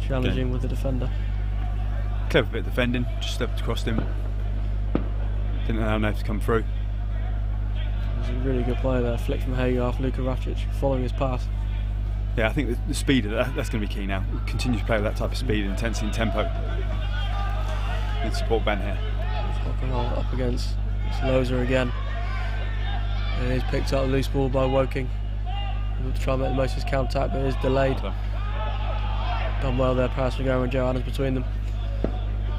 challenging yeah. with the defender. Clever bit of defending, just stepped across him. Didn't allow Nate to come through. It was a really good play there. Flick from Haygarth, Luka Racic following his pass. Yeah, I think the, the speed of that, that's going to be key now. We'll continue to play with that type of speed, intensity, and tempo. Need to support Ben here. Hockenhull up against Loza again. And he's picked up a loose ball by Woking. He'll try and make the most of his contact, but it is delayed. Done well there, Paris Maghoma and Joe Adams between them.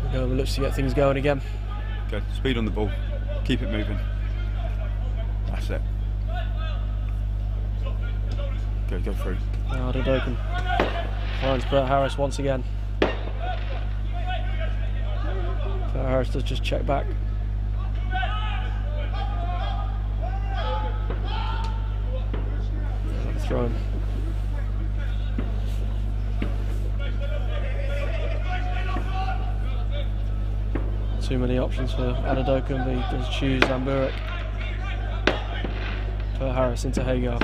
Maghoma looks to get things going again. Good, speed on the ball. Keep it moving. That's it. Go, go through. Now Adedokun finds Peart-Harris once again. Peart-Harris does just check back. Run. Too many options for Adedokun, but he does choose Zamburek. For Harris into Haygarth.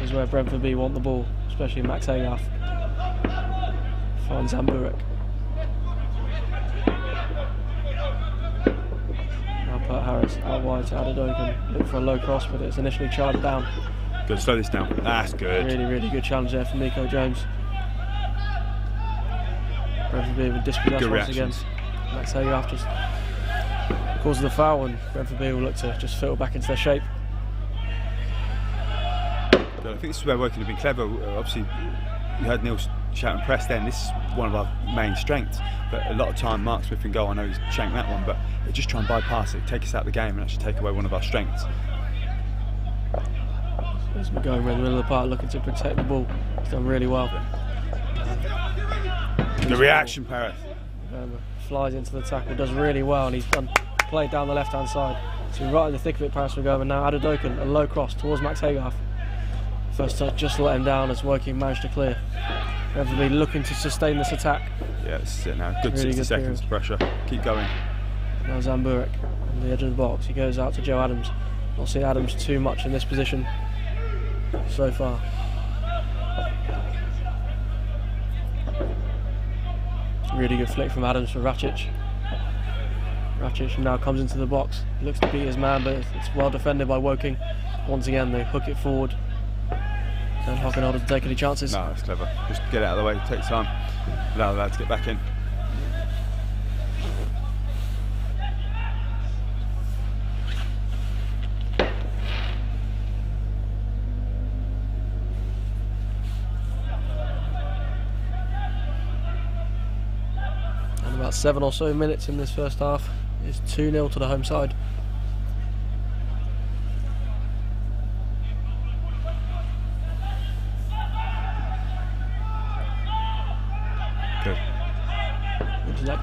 This is where Brentford B want the ball, especially Max Haygarth. Finds Zamburek. Now put Harris out wide to Adedokun. Look for a low cross, but it's initially charged down. Good, slow this down. That's good. Really, really good challenge there from Nico Jones. Brentford B with dispossessed once reactions. again. Max Haygarth just causes the foul, and Brentford B will look to just fill back into their shape. Good. I think this is where Woking have been clever. Obviously, you heard Neil shout and press then. This is one of our main strengths. But a lot of time, Mark Smith can go. I know he's shanked that one, but they just try and bypass it, take us out of the game, and actually take away one of our strengths. As we're going around the middle of the park looking to protect the ball. He's done really well. The reaction, Paris. flies into the tackle, does really well, and he's done played down the left-hand side. So right in the thick of it, Paris Maghoma. Now Adedokun, a low cross towards Max Haygarth. First touch, just let him down as Woking managed to clear. Everybody looking to sustain this attack. Yeah, this is it now. Good really sixty good seconds period. Pressure. Keep going. Now Zamburek on the edge of the box. He goes out to Joe Adams. Not seen Adams too much in this position so far. Really good flick from Adams for Racic. Racic now comes into the box. He looks to beat his man, but it's well defended by Woking. Once again, they hook it forward. And Hockenhull doesn't take any chances. No, it's clever. Just get out of the way, take time. Allow the lad to get back in. And about seven or so minutes in this first half. It's two nil to the home side.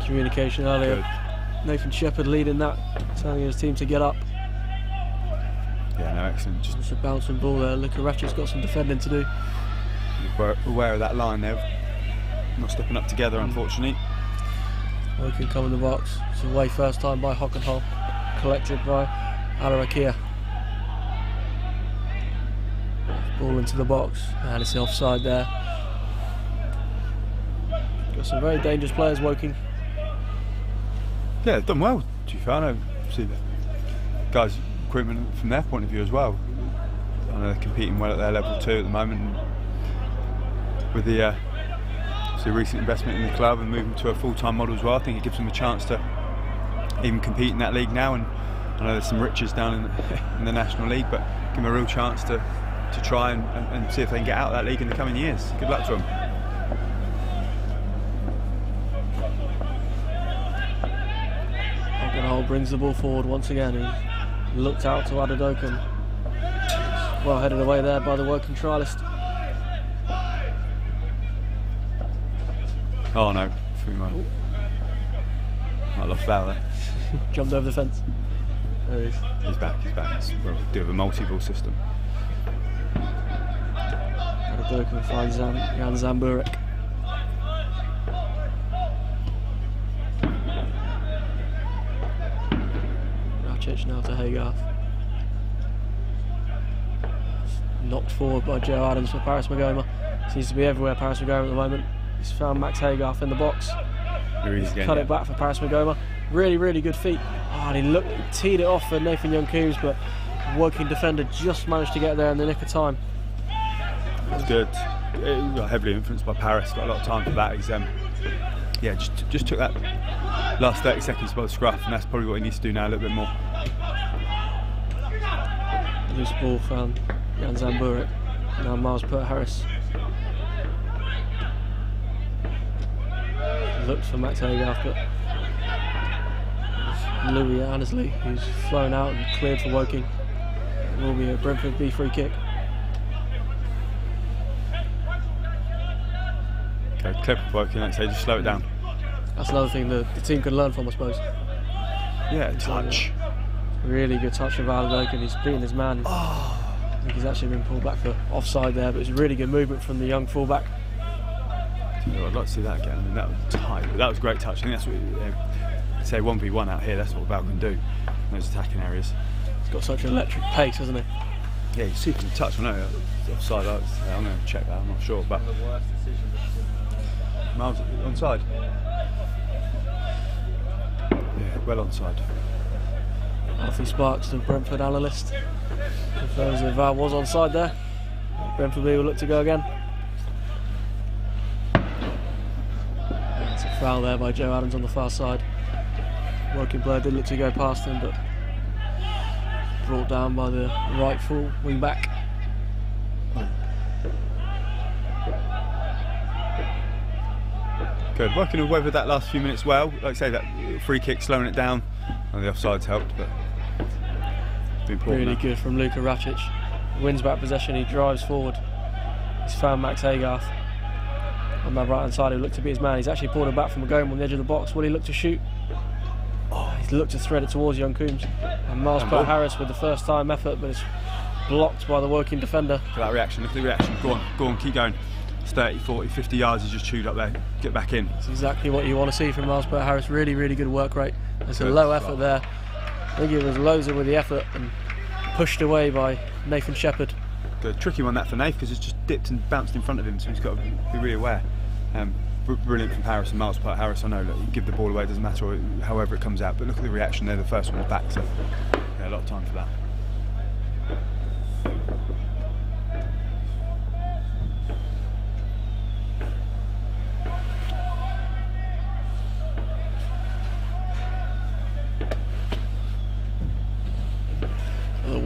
Communication earlier. Good. Nathan Shepperd leading that, telling his team to get up. Yeah, no, excellent. Just, Just a bouncing ball there. Luka Racic's got some defending to do. You're aware of that line there. Not stepping up together, mm. unfortunately. Woking come in the box. It's away first time by Hockenhull. Collected by Allarakhia. Ball into the box, and it's the offside there. Got some very dangerous players, Woking. Yeah, they've done well, Giuffano. See the guys' recruitment from their point of view as well. I know they're competing well at their level too at the moment. With the uh, see recent investment in the club and moving to a full-time model as well, I think it gives them a chance to even compete in that league now. And I know there's some riches down in the, in the National League, but give them a real chance to, to try and, and, and see if they can get out of that league in the coming years. Good luck to them. Brings the ball forward once again. He looked out to Adedokun. Well headed away there by the Woking trialist. Oh no, free man. I love Val there. Jumped over the fence. There he is. He's back, he's back. We'll do with a multi-ball system. Adedokun finds Zam Jan Zamburek. Now to Haygarth. Knocked forward by Joe Adams for Paris Maghoma. Seems to be everywhere, Paris Maghoma at the moment. He's found Max Haygarth in the box. He's cut it back for Paris Maghoma. Really, really good feet. Oh, and he looked, teed it off for Nathan Young-Coombes, but Woking defender just managed to get there in the nick of time. That's good. It got heavily influenced by Paris. Got a lot of time for that. He's, um, yeah, just, just took that last thirty seconds by the scruff, and that's probably what he needs to do now, a little bit more. Loose ball found Jan Zamburek. Now Miles Peart-Harris. Looked for Max Haygarth, but Louis Annesley, who's flown out and cleared for Woking. It will be a Brentford B free kick. Okay, clip of Woking, like I say, just slow it down. That's another thing that the team can learn from, I suppose. Yeah, touch. Really good touch of Adedokun. He's beating his man. Oh. I think he's actually been pulled back for offside there, but it's a really good movement from the young fullback. Oh, I'd like to see that again. I mean, that was tight, but that was a great touch. I think that's what you know, say one v one out here. That's what Val can do in those attacking areas. He's got such an electric pace, hasn't he? Yeah, you see from the touch. I know offside. I'm going to check that. I'm not sure, but Miles onside. Yeah, well onside. Alfie Sparks, the Brentford analyst, confirms that V A R was onside there. Brentford B will look to go again. It's a foul there by Joe Adams on the far side. Woking player did look to go past him, but brought down by the right full wing back. Good, Woking have weathered that last few minutes well. Like I say, that free kick slowing it down. And the offside's helped, but really now. Good from Luka Racic. Wins back possession, he drives forward. He's found Max Haygarth. on my right hand side who looked to be his man. He's actually pulled him back from Maghoma on the edge of the box. Will he look to shoot? Oh, he's looked to thread it towards Young-Coombes. And Miles Peart-Harris with the first time effort, but it's blocked by the Woking defender. Look at that reaction, look at the reaction. Go on, go on, keep going. It's thirty, forty, fifty yards he's just chewed up there. Get back in. That's exactly what you want to see from Miles Peart-Harris. Really, really good work rate. There's good. a low effort there. I think it was Loza with the effort and pushed away by Nathan Shepperd. Good. Tricky one that for Nath because it's just dipped and bounced in front of him, so he's got to be really aware. Um, brilliant comparison, Miles Peart-Harris. I know, look, you give the ball away, doesn't matter however it comes out, but look at the reaction there, the first one back, so yeah, a lot of time for that.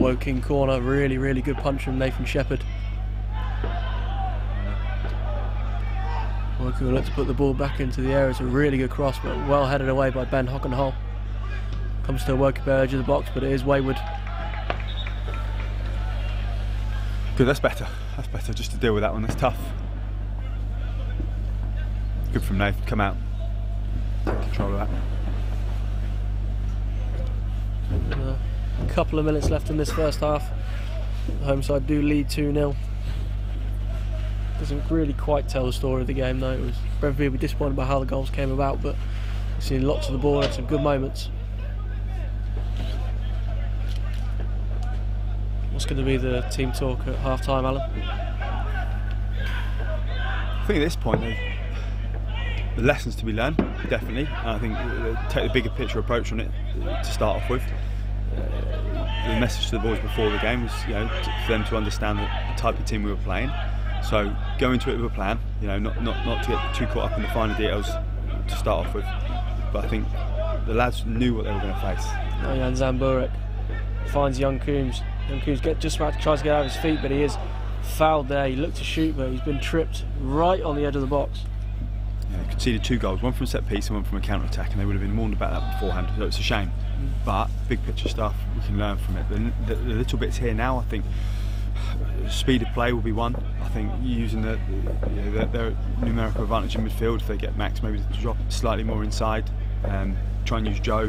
Woking corner, really, really good punch from Nathan Shepperd. Woking will look to put the ball back into the air. It's a really good cross, but well headed away by Ben Hockenhull. Comes to a Woking edge of the box, but it is wayward. Good, that's better. That's better just to deal with that one. That's tough. Good from Nathan, come out. Take control of that. Uh, A couple of minutes left in this first half. The home side do lead two nil. Doesn't really quite tell the story of the game though. It was Brentford will be disappointed by how the goals came about, but we've seen lots of the ball and some good moments. What's going to be the team talk at half time, Alan? I think at this point the lessons to be learned, definitely. And I think take the bigger picture approach on it to start off with. Uh, the message to the boys before the game was, you know, for them to understand the type of team we were playing. So go into it with a plan, you know, not not not to get too caught up in the finer details to start off with. But I think the lads knew what they were going to face. Oh, Jan Zamburek finds Young-Coombes. Young-Coombes get just about to try to get out of his feet, but he is fouled there. He looked to shoot, but he's been tripped right on the edge of the box. Yeah, they conceded two goals, one from set piece and one from a counter attack, and they would have been warned about that beforehand. So it's a shame. But big picture stuff, we can learn from it. The, the, the little bits here now, I think speed of play will be one. I think using the, you know, their, their numerical advantage in midfield, if they get Max maybe to drop slightly more inside, um, try and use Joe,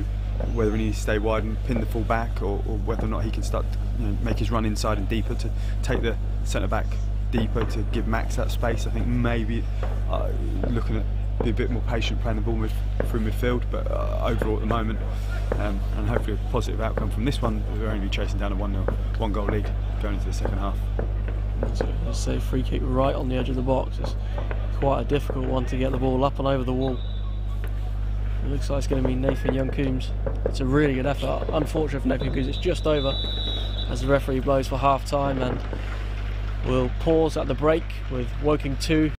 whether he needs to stay wide and pin the full back, or, or whether or not he can start to, you know, make his run inside and deeper to take the centre back deeper to give Max that space. I think maybe uh, looking at be a bit more patient playing the ball mid, through midfield, but uh, overall at the moment, um, and hopefully a positive outcome from this one. We're only chasing down a one nil, one goal lead going into the second half. So, let's say free kick right on the edge of the box. It's quite a difficult one to get the ball up and over the wall. It looks like it's going to be Nathan Young-Coombes. It's a really good effort. Unfortunate for Nathan because it's just over as the referee blows for half time, and we'll pause at the break with Woking two.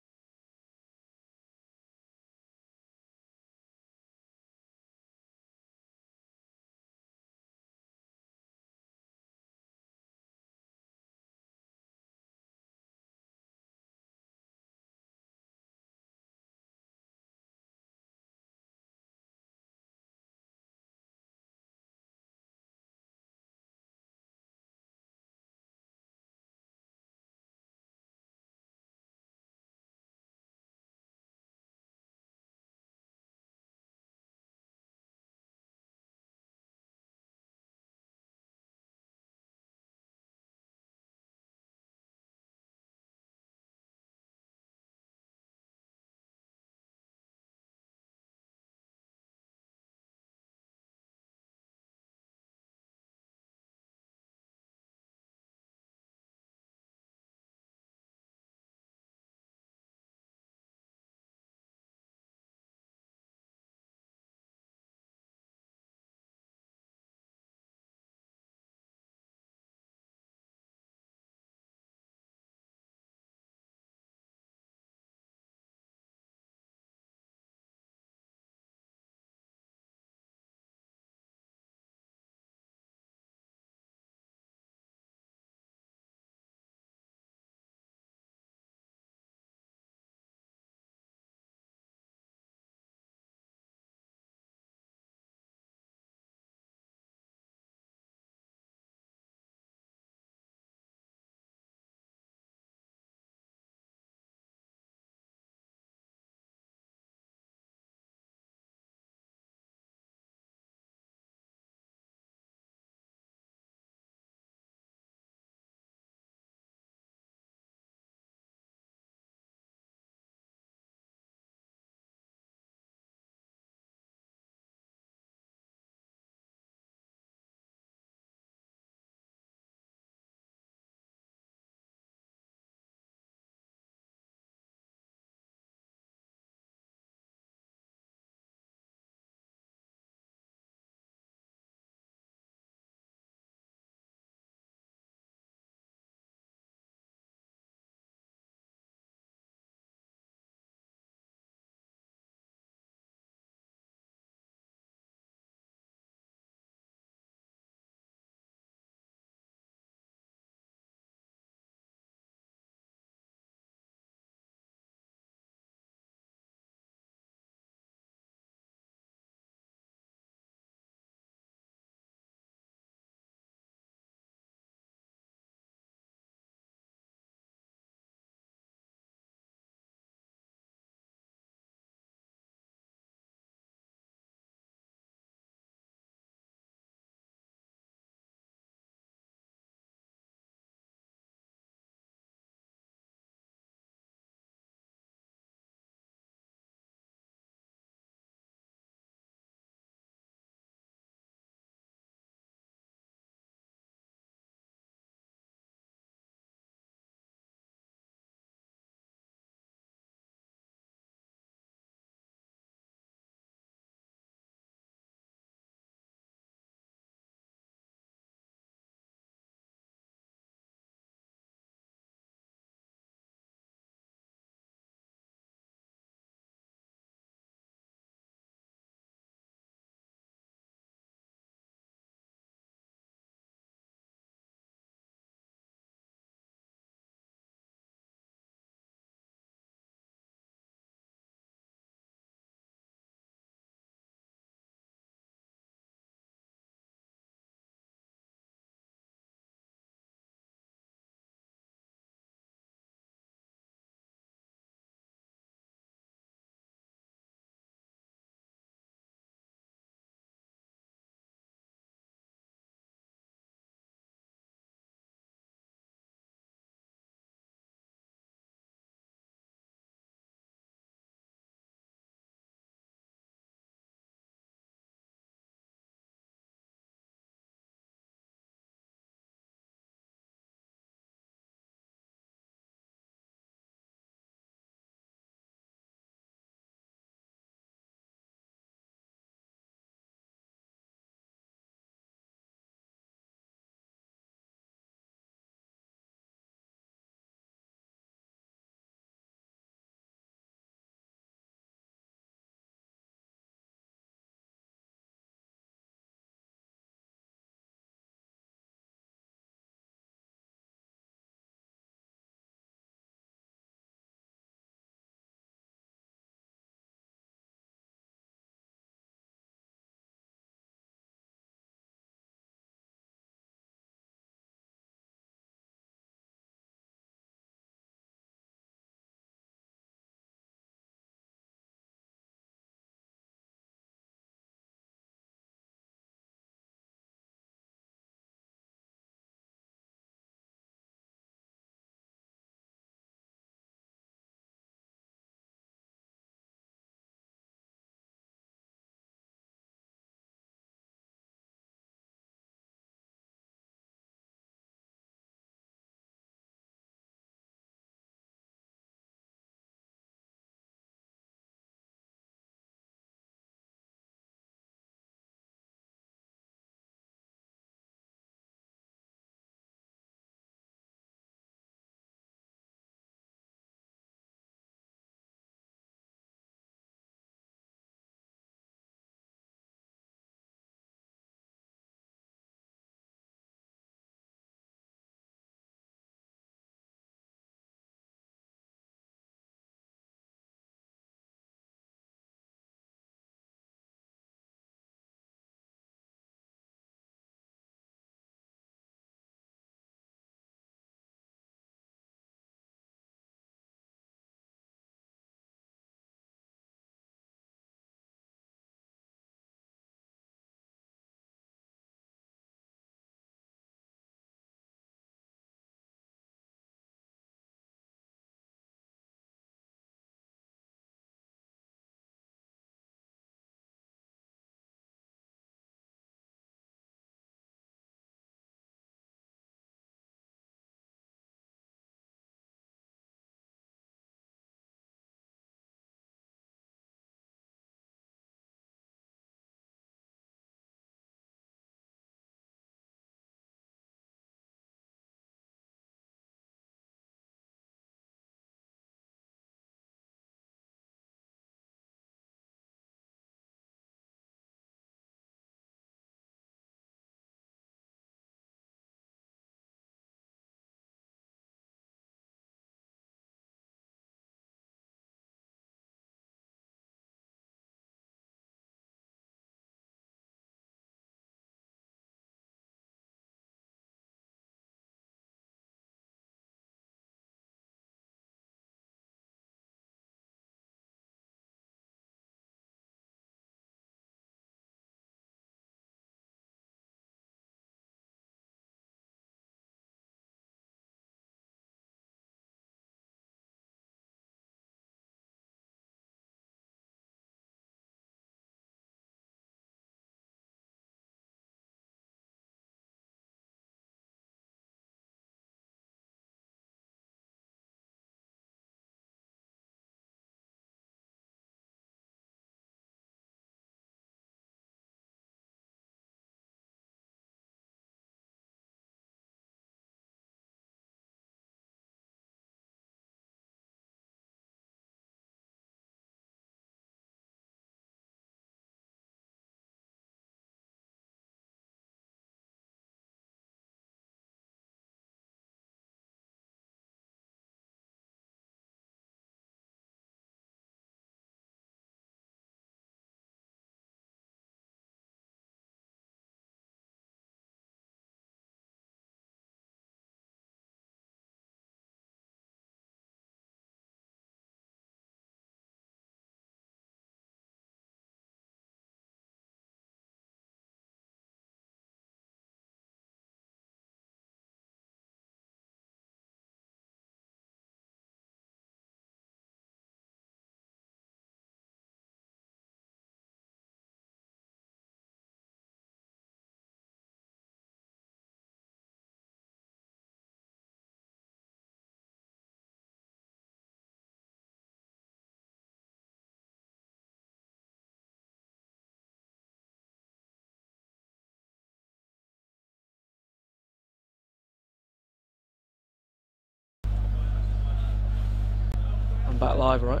I'm back live, right?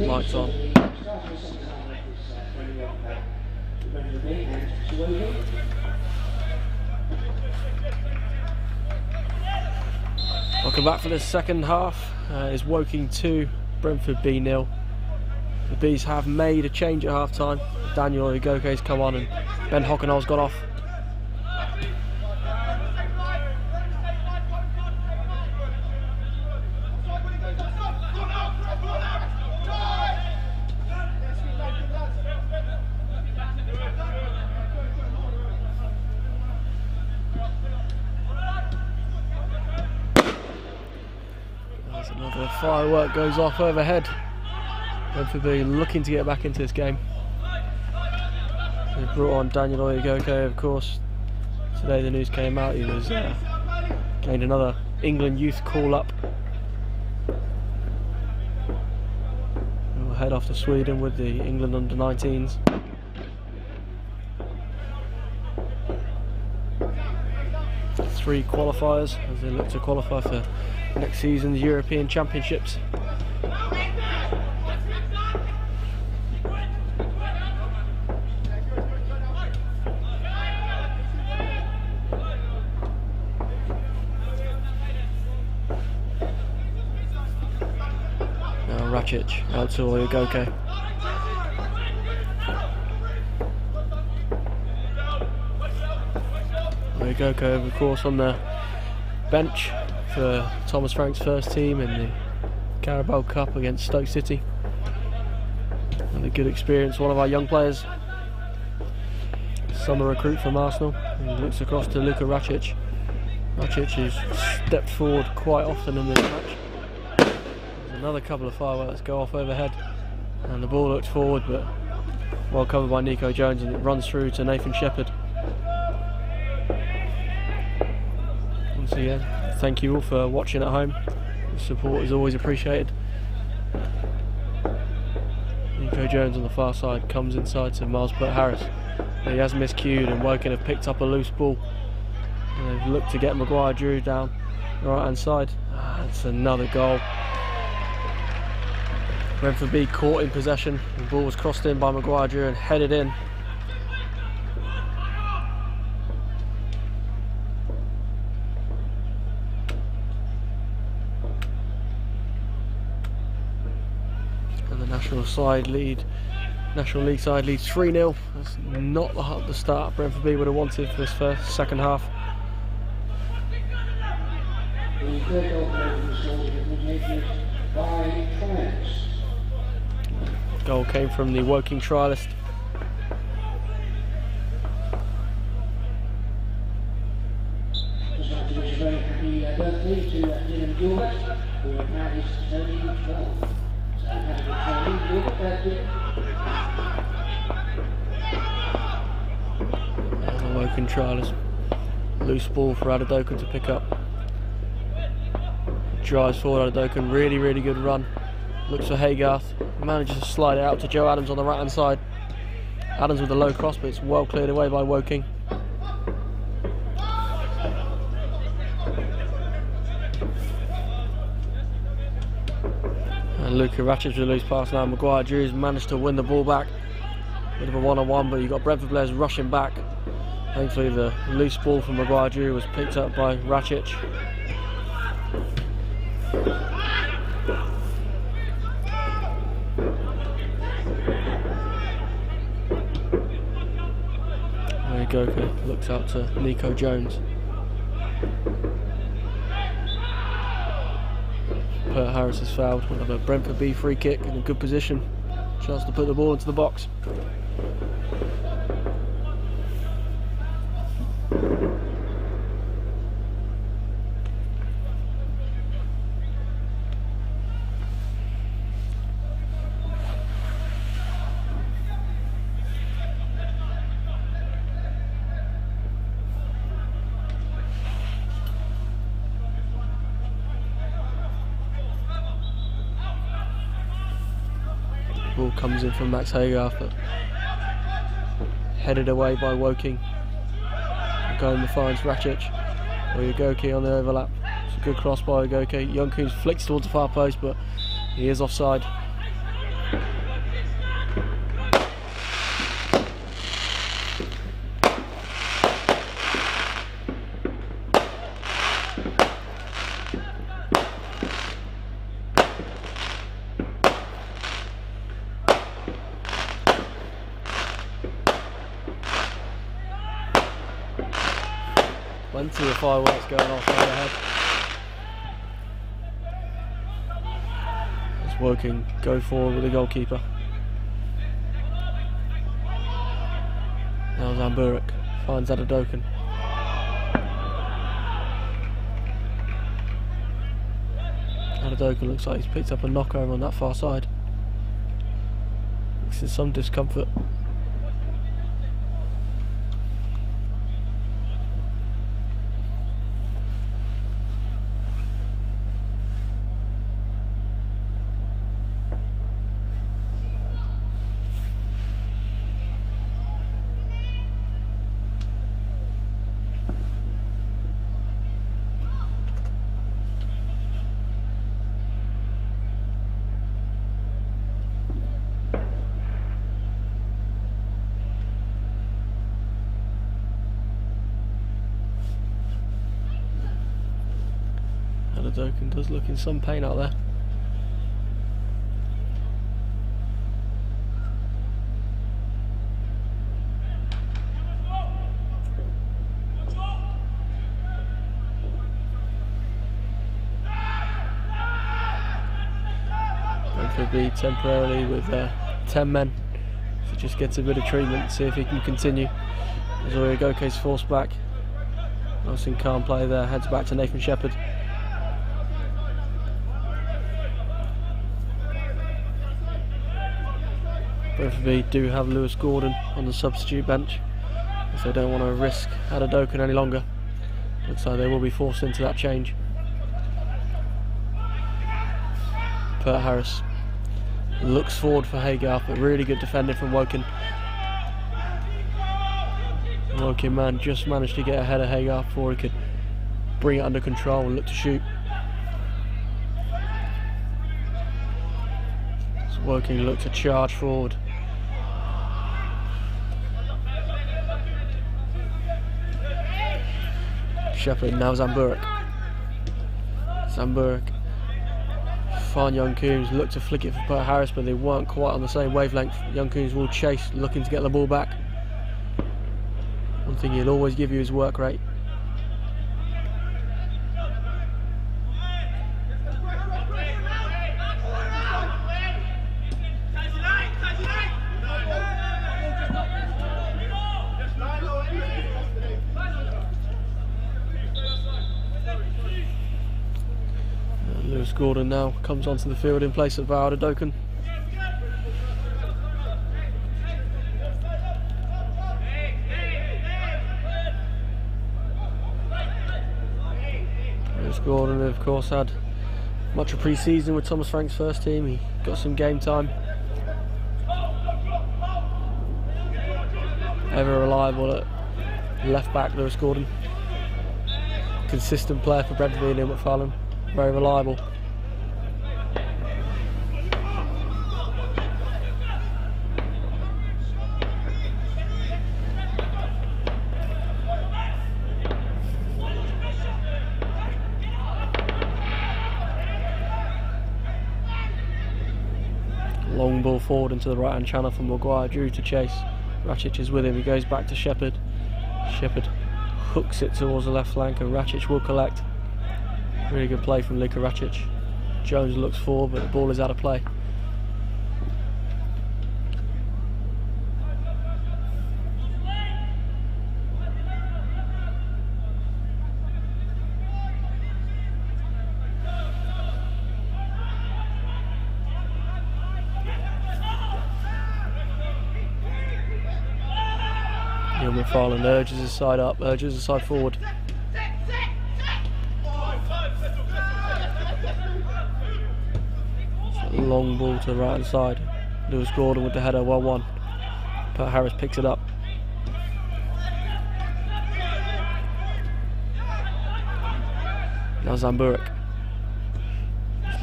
Lights on. Welcome back for the second half. Uh, it's Woking two, Brentford B nil. The Bees have made a change at half time. Daniel Oyegoke's come on and Ben Hockenhull's gone off. Firework goes off overhead. Brentford B looking to get back into this game. They brought on Daniel Oyegoke, of course. Today the news came out he was uh, gained another England youth call-up. We'll head off to Sweden with the England under nineteens. Three qualifiers as they look to qualify for next season's European Championships. Now Racic out to Oyegoke. Oyegoke, of course, on the bench for Thomas Frank's first team in the Carabao Cup against Stoke City. And a good experience, one of our young players. Summer recruit from Arsenal. He looks across to Luka Racic. Racic has stepped forward quite often in this match. There's another couple of fireworks go off overhead. And the ball looks forward, but well covered by Nico Jones, and it runs through to Nathan Shepperd. Once again, thank you all for watching at home. The support is always appreciated. Nico Jones on the far side comes inside to Miles Peart-Harris. He has miscued and Woking have picked up a loose ball. And they've looked to get Maguire-Drew down the right hand side. Ah, that's another goal. Brentford B caught in possession. The ball was crossed in by Maguire-Drew and headed in. National side lead, National League side leads three nil. That's not the start Brentford B would have wanted for this first second half. Goal came from the Woking trialist. And the Woking trialist. Loose ball for Adedokun to pick up. Drives forward Adedokun, really, really good run. Looks for Haygarth, manages to slide it out to Joe Adams on the right hand side. Adams with a low cross, but it's well cleared away by Woking. Luka Racic with a loose pass now. Maguire-Drew's managed to win the ball back. Bit of a one-on-one, but you've got Brentford players rushing back. Thankfully, the loose ball from Maguire-Drew was picked up by Racic. Oyegoke looks out to Nico Jones. Peart-Harris has fouled. We'll have a Brentford B free kick in a good position. Chance to put the ball into the box. Comes in from Max Haygarth, but headed away by Woking. Goma finds Racic. Oyegoke on the overlap. It's a good cross by Oyegoke. Young-Coombes flicks towards the far post, but he is offside. Plenty of fireworks going off overhead. As Woking go forward with the goalkeeper. Now Zamburek finds Adedokun. Adedokun looks like he's picked up a knockover on that far side. Looks in some discomfort. Doken does look in some pain out there. That could be temporarily with uh, ten men. If he just gets a bit of treatment, see if he can continue. As Oyegoke's forced back. Nice and calm play there, heads back to Nathan Shepperd. They do have Lewis Gordon on the substitute bench if they don't want to risk Adedokun any longer. Looks like they will be forced into that change. Peart-Harris looks forward for Haygarth, but really good defending from Woking. Woking man just managed to get ahead of Haygarth before he could bring it under control and look to shoot. So Woking look to charge forward. Shepperd, now Zamburek. Zamburek, find Young-Coombes, look to flick it for Peart-Harris, but they weren't quite on the same wavelength. Young-Coombes will chase, looking to get the ball back. One thing he'll always give you is work rate. Gordon now comes onto the field in place of Val Adedokun. Lewis Gordon, of course, had much of pre-season with Thomas Frank's first team. He got some game time. Ever reliable at left back, Lewis Gordon. Consistent player for Brentford and McFarlane. Very reliable. Long ball forward into the right hand channel from Maguire-Drew to chase. Racic is with him, he goes back to Shepperd. Shepperd hooks it towards the left flank and Racic will collect. Really good play from Luka Racic. Jones looks forward, but the ball is out of play. Neil McFarlane urges his side up, urges his side forward. Long ball to the right hand side. Lewis Gordon with the header, well won. Peart-Harris picks it up. Now Zamburek.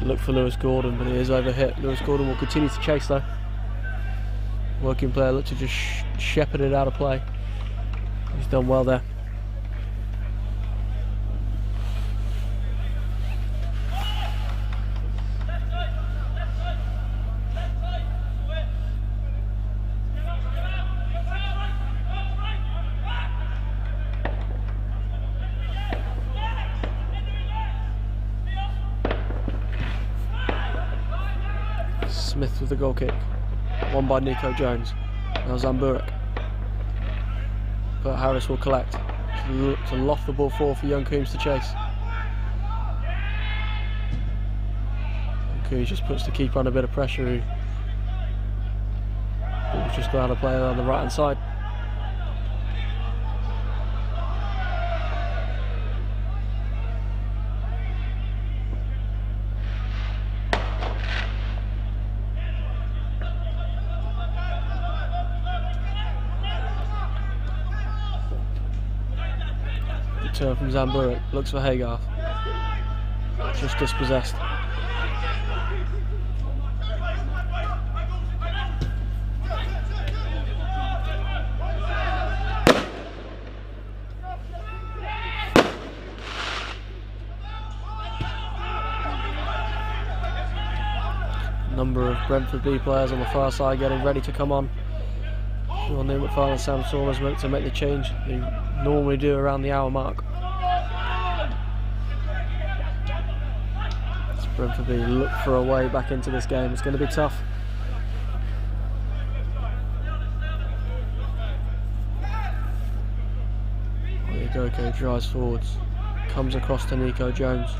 Look for Lewis Gordon, but he is overhit. Lewis Gordon will continue to chase though. Working player looked to just sh shepherd it out of play. He's done well there. Smith with the goal kick, won by Nico Jones. Now Zamburek, but Harris will collect. Look to loft the ball forward for Young-Coombes to chase. Young-Coombes just puts the keeper under a bit of pressure. Ball's just got out of play on the right hand side. Turn from Zamburek, looks for Haygarth, just dispossessed. Number of Brentford B players on the far side getting ready to come on. Neil McFarlane and Thompson-Sommers went to make the change they normally do around the hour mark. It's Brentford B look for a way back into this game. It's going to be tough. Oyegoke drives forwards, comes across to Nico Jones.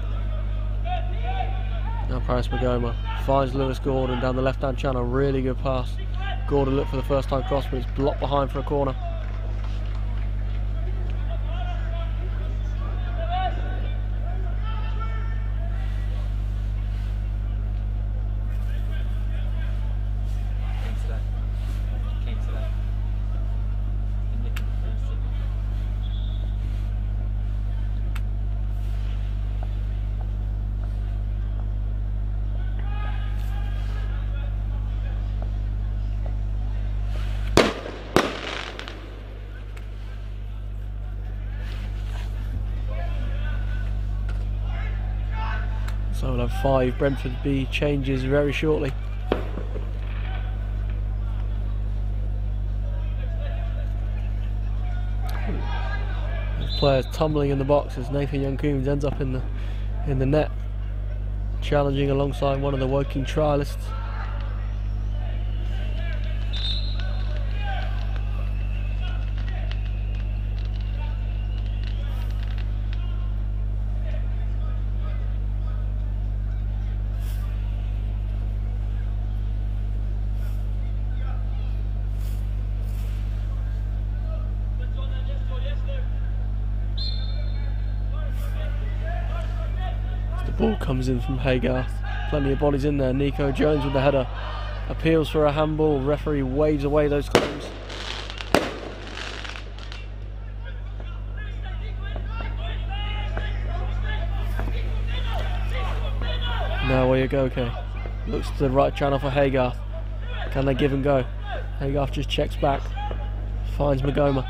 Now Paris Maghoma finds Lewis Gordon down the left hand channel. Really good pass. Gordon looked for the first time cross, but it's blocked behind for a corner. So we'll have five Brentford B changes very shortly. There's players tumbling in the box as Nathan Young-Coombes ends up in the in the net, challenging alongside one of the Woking trialists. Ball comes in from Haygarth, plenty of bodies in there. Nico Jones with the header, appeals for a handball, referee waves away those claims. Now Oyegoke looks to the right channel for Haygarth. Can they give and go? Haygarth just checks back, finds Maghoma.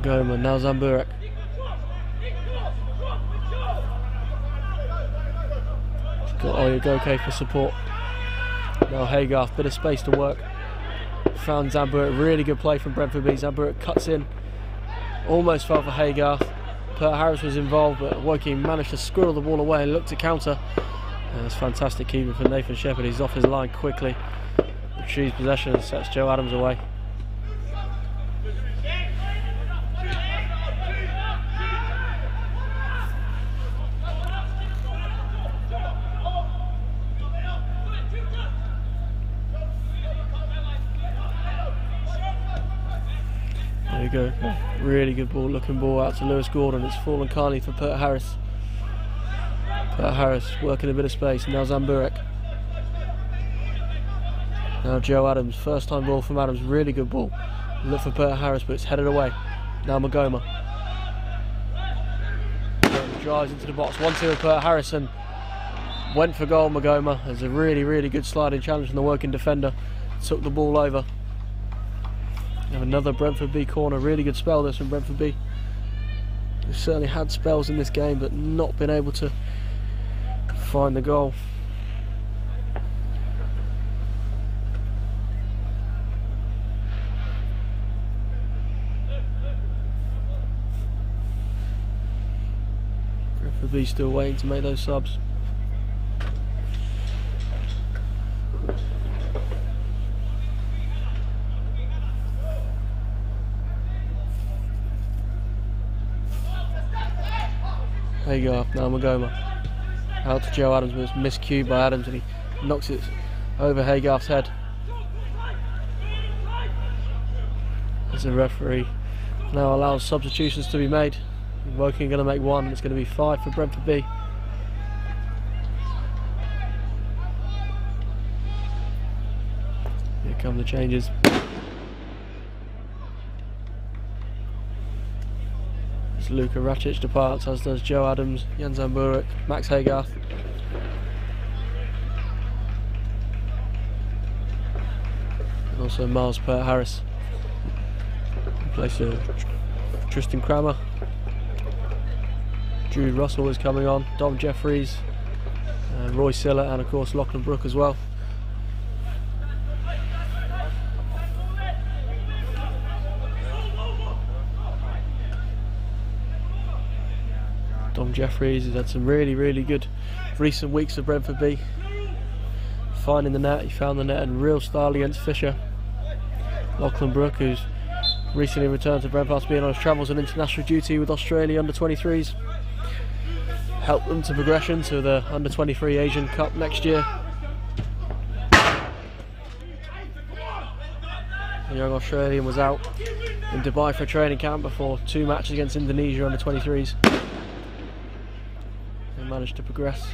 Maghoma, now Zamburek. Oyegoke for support. Now Haygarth, bit of space to work. Found Zamburek, really good play from Brentford B. Zamburek cuts in, almost fell for Haygarth. Peart-Harris was involved, but Woking managed to squirrel the ball away and look to counter. And that's fantastic keeping for Nathan Shepperd. He's off his line quickly, retrieves possession and sets Joe Adams away. Really good ball, looking ball out to Lewis Gordon. It's fallen kindly for Peart-Harris. Peart-Harris working a bit of space. Now Zamburek. Now Joe Adams. First time ball from Adams. Really good ball. Look for Peart-Harris, but it's headed away. Now Maghoma. drives into the box. one two with Peart-Harris. Went for goal, Maghoma. There's a really, really good sliding challenge from the working defender. Took the ball over. And another Brentford B corner. Really good spell this from Brentford B. They've certainly had spells in this game, but not been able to find the goal. Be still waiting to make those subs. There you go, now Maghoma. Out to Joe Adams, but it's miscued by Adams and he knocks it over Haygarth's head. As a referee now allows substitutions to be made. Woking going to make one, and it's going to be five for Brentford B. Here come the changes. As Luka Racic departs, as does Joe Adams, Jan Zamburek, Max Haygarth. And also Miles Peart-Harris. In place of Tristan Cramer. Jude Russell is coming on, Dom Jeffries, uh, Roy Siller, and of course Lachlan Brook as well. Dom Jeffries has had some really, really good recent weeks of Brentford B. Finding the net, he found the net in real style against Fisher. Lachlan Brook, who's recently returned to Brentford after being on his travels and international duty with Australia under twenty-threes. Help them to progression to the under twenty-three Asian Cup next year. The young Australian was out in Dubai for a training camp before two matches against Indonesia under twenty-threes. They managed to progress.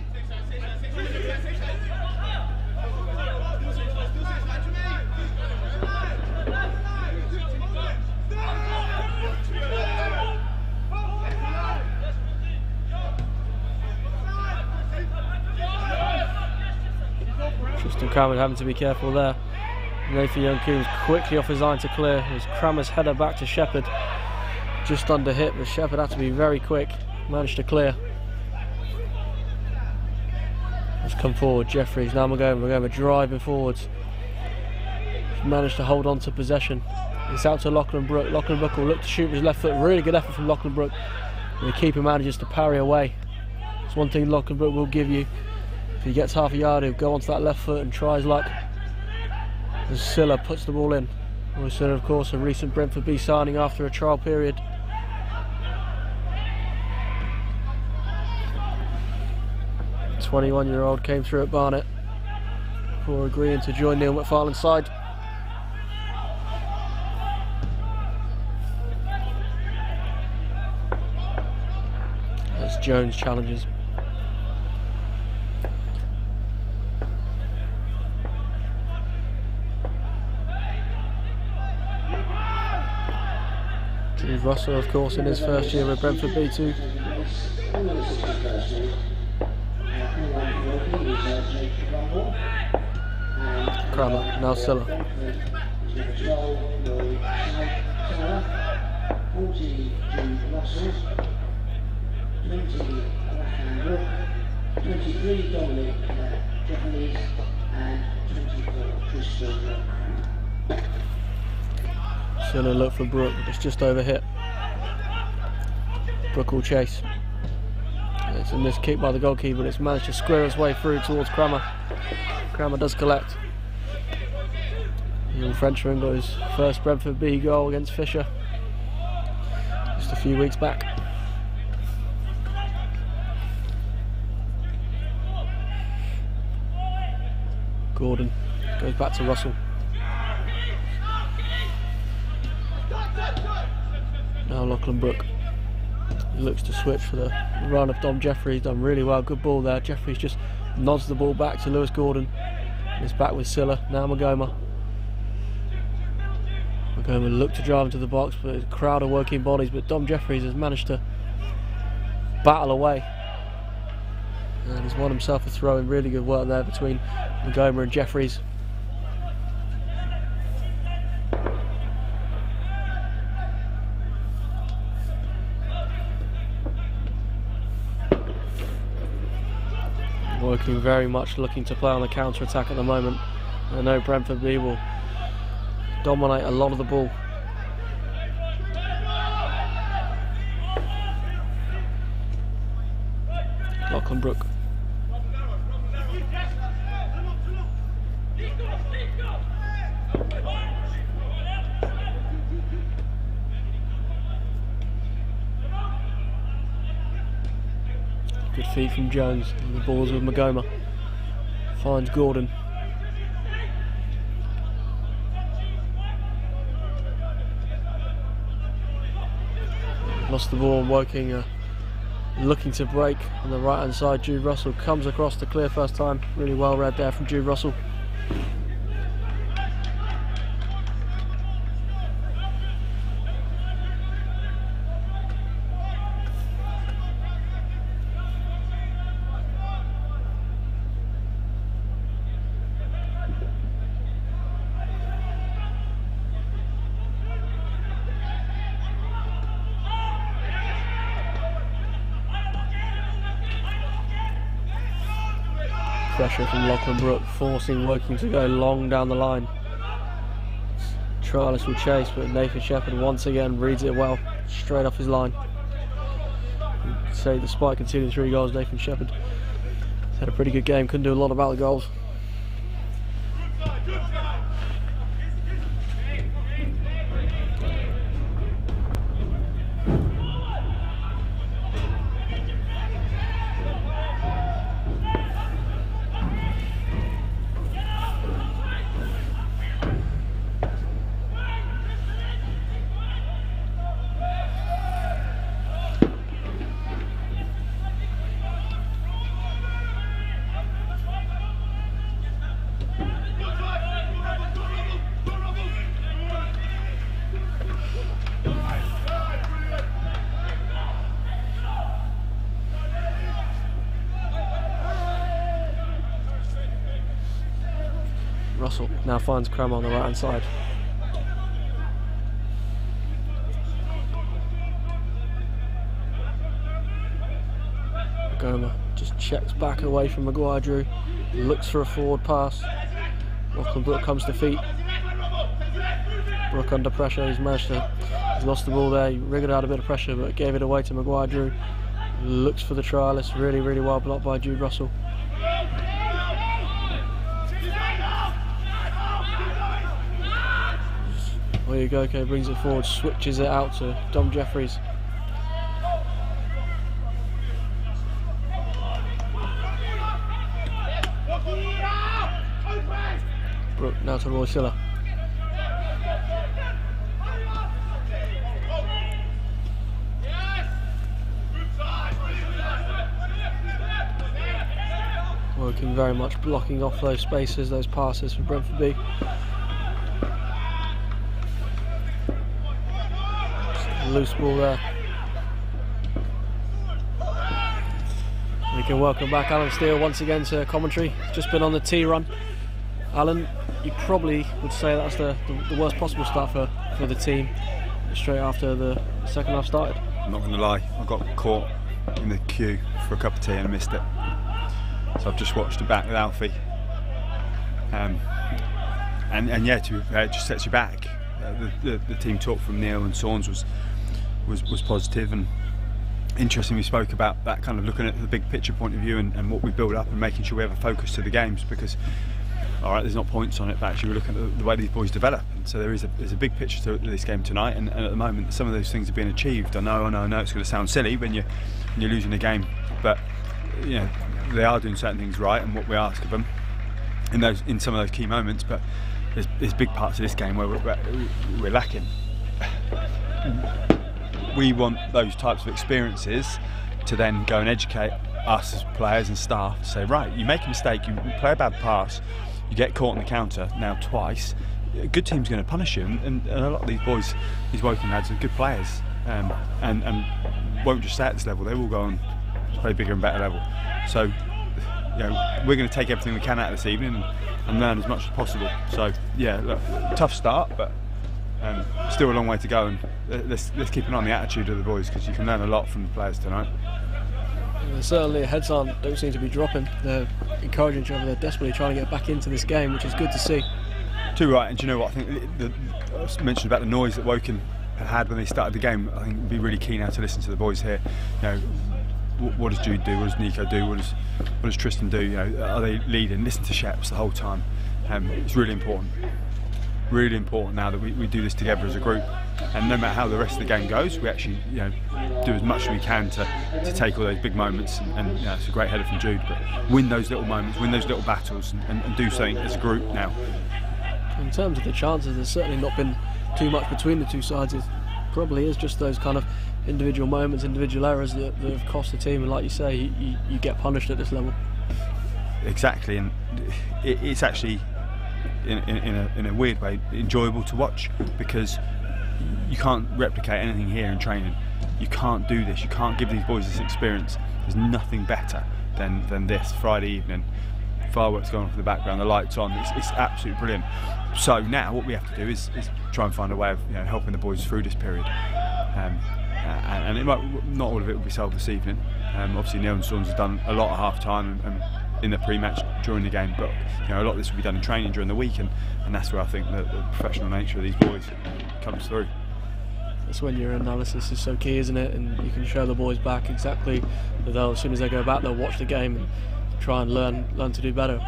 Cramer having to be careful there. Nathan Young-Coombes quickly off his line to clear. It was Cramer's header back to Shepperd. Just under hit, but Shepperd had to be very quick. Managed to clear. Let's come forward, Jeffries. Now we're going, we're going, we're driving forwards. Managed to hold on to possession. It's out to Lachlan Brook. Lachlan Brook will look to shoot with his left foot. Really good effort from Lachlan Brook. And the keeper manages to parry away. It's one thing Lachlan Brook will give you. If he gets half a yard, he'll go onto that left foot and tries luck. As Silla puts the ball in. Roy Silla, of course, a recent Brentford B signing after a trial period. twenty-one-year-old came through at Barnet before agreeing to join Neil McFarlane's side. As Jones challenges. Russell, of course, in his first year with Brentford B two. Cramer, now Silla. twenty-three Dominic Japanese and twenty-four Christian. Silla look for Brook, it's just over hit. Brook will chase. It's a missed kick by the goalkeeper, but it's managed to square its way through towards Cramer. Cramer does collect. The young Frenchman got his first Brentford B goal against Fisher just a few weeks back. Gordon goes back to Russell. Now Lachlan Brook looks to switch for the run of Dom Jeffries. Done really well, good ball there. Jeffries just nods the ball back to Lewis Gordon. It's back with Silla, now Maghoma. Maghoma looked to drive into the box, but a crowd of working bodies, but Dom Jeffries has managed to battle away. And he's won himself a throw in. Really good work there between Ngoma and Jeffries. Working very much, looking to play on the counter-attack at the moment. I know Brentford B will dominate a lot of the ball. Lachlan Brook. Good feed from Jones. And the ball's with Maghoma. Finds Gordon. Lost the ball, Woking uh, looking to break on the right hand side. Jude Russell comes across to clear first time. Really well read there from Jude Russell. Pressure from Lachlan Brook, forcing Woking to go long down the line. Trialis will chase, but Nathan Shepperd once again reads it well, straight off his line. So despite conceding three goals, Nathan Shepperd had a pretty good game, couldn't do a lot about the goals. Now finds Cramer on the right hand side. Goma just checks back away from Maguire-Drew, looks for a forward pass. Lachlan Brook comes to feet. Brook under pressure, he's managed to, he's lost the ball there. He wriggled out a bit of pressure but gave it away to Maguire-Drew. Looks for the trialist, really, really well blocked by Jude Russell. Oyegoke brings it forward, switches it out to Dom Jeffries. Brook now to Roy Silla. Working very much, blocking off those spaces, those passes for Brentford B. Loose ball there. We can welcome back Alan Steele once again to commentary. Just been on the tee run. Alan, you probably would say that's the, the, the worst possible start for, for the team straight after the second half started. I'm not going to lie, I got caught in the queue for a cup of tea and missed it. So I've just watched the back with Alfie. Um, and, and yeah, to, uh, it just sets you back. Uh, the, the, the team talk from Neil and Saunders was Was, was positive and interesting. We spoke about that kind of looking at the big picture point of view and, and what we build up and making sure we have a focus to the games, because all right, there's not points on it, but actually we're looking at the, the way these boys develop. And so there is a, there's a big picture to this game tonight, and, and at the moment some of those things are being achieved. I know, I know, I know it's going to sound silly when you're, when you're losing a game, but you know they are doing certain things right, and what we ask of them in those in some of those key moments. But there's, there's big parts of this game where we're, we're lacking. We want those types of experiences to then go and educate us as players and staff to say, right, you make a mistake, you play a bad pass, you get caught on the counter now twice, a good team's going to punish you. And, and a lot of these boys, these Woking lads, are good players. um, and, and won't just stay at this level, they will go on to play bigger and better level. So, you know, we're going to take everything we can out of this evening and, and learn as much as possible. So, yeah, look, tough start, but um, still a long way to go. And let's, let's keep an eye on the attitude of the boys, because you can learn a lot from the players tonight. Yeah, certainly, heads aren't, don't seem to be dropping. They're encouraging each other. They're desperately trying to get back into this game, which is good to see. Too right, and do you know what? I think the, the, I mentioned about the noise that Woking had when they started the game. I think it'd be really key now to listen to the boys here. You know, what, what does Jude do? What does Nico do? What does what does Tristan do? You know, are they leading? Listen to Shepperd the whole time. Um, it's really important. Really important now that we, we do this together as a group, and no matter how the rest of the game goes, we actually, you know, do as much as we can to, to take all those big moments, and, and you know, it's a great header from Jude, but win those little moments, win those little battles, and, and, and do something as a group now. In terms of the chances, there's certainly not been too much between the two sides. It probably is just those kind of individual moments, individual errors that, that have cost the team, and like you say, you, you, you get punished at this level. Exactly, and it, it's actually In, in, in, a, in a weird way enjoyable to watch, because you can't replicate anything here in training. You can't do this, you can't give these boys this experience. There's nothing better than, than this Friday evening. Fireworks going off in the background, the lights on, it's, it's absolutely brilliant. So now what we have to do is, is try and find a way of, you know, helping the boys through this period. Um, and, and it might, not all of it will be solved this evening. Um, obviously Neil and Saunders have done a lot at half time, and, and in the pre-match during the game, but you know, a lot of this will be done in training during the week, and, and that's where I think the, the professional nature of these boys comes through. That's when your analysis is so key, isn't it? And you can show the boys back exactly that they'll, as soon as they go back, they'll watch the game and try and learn learn to do better.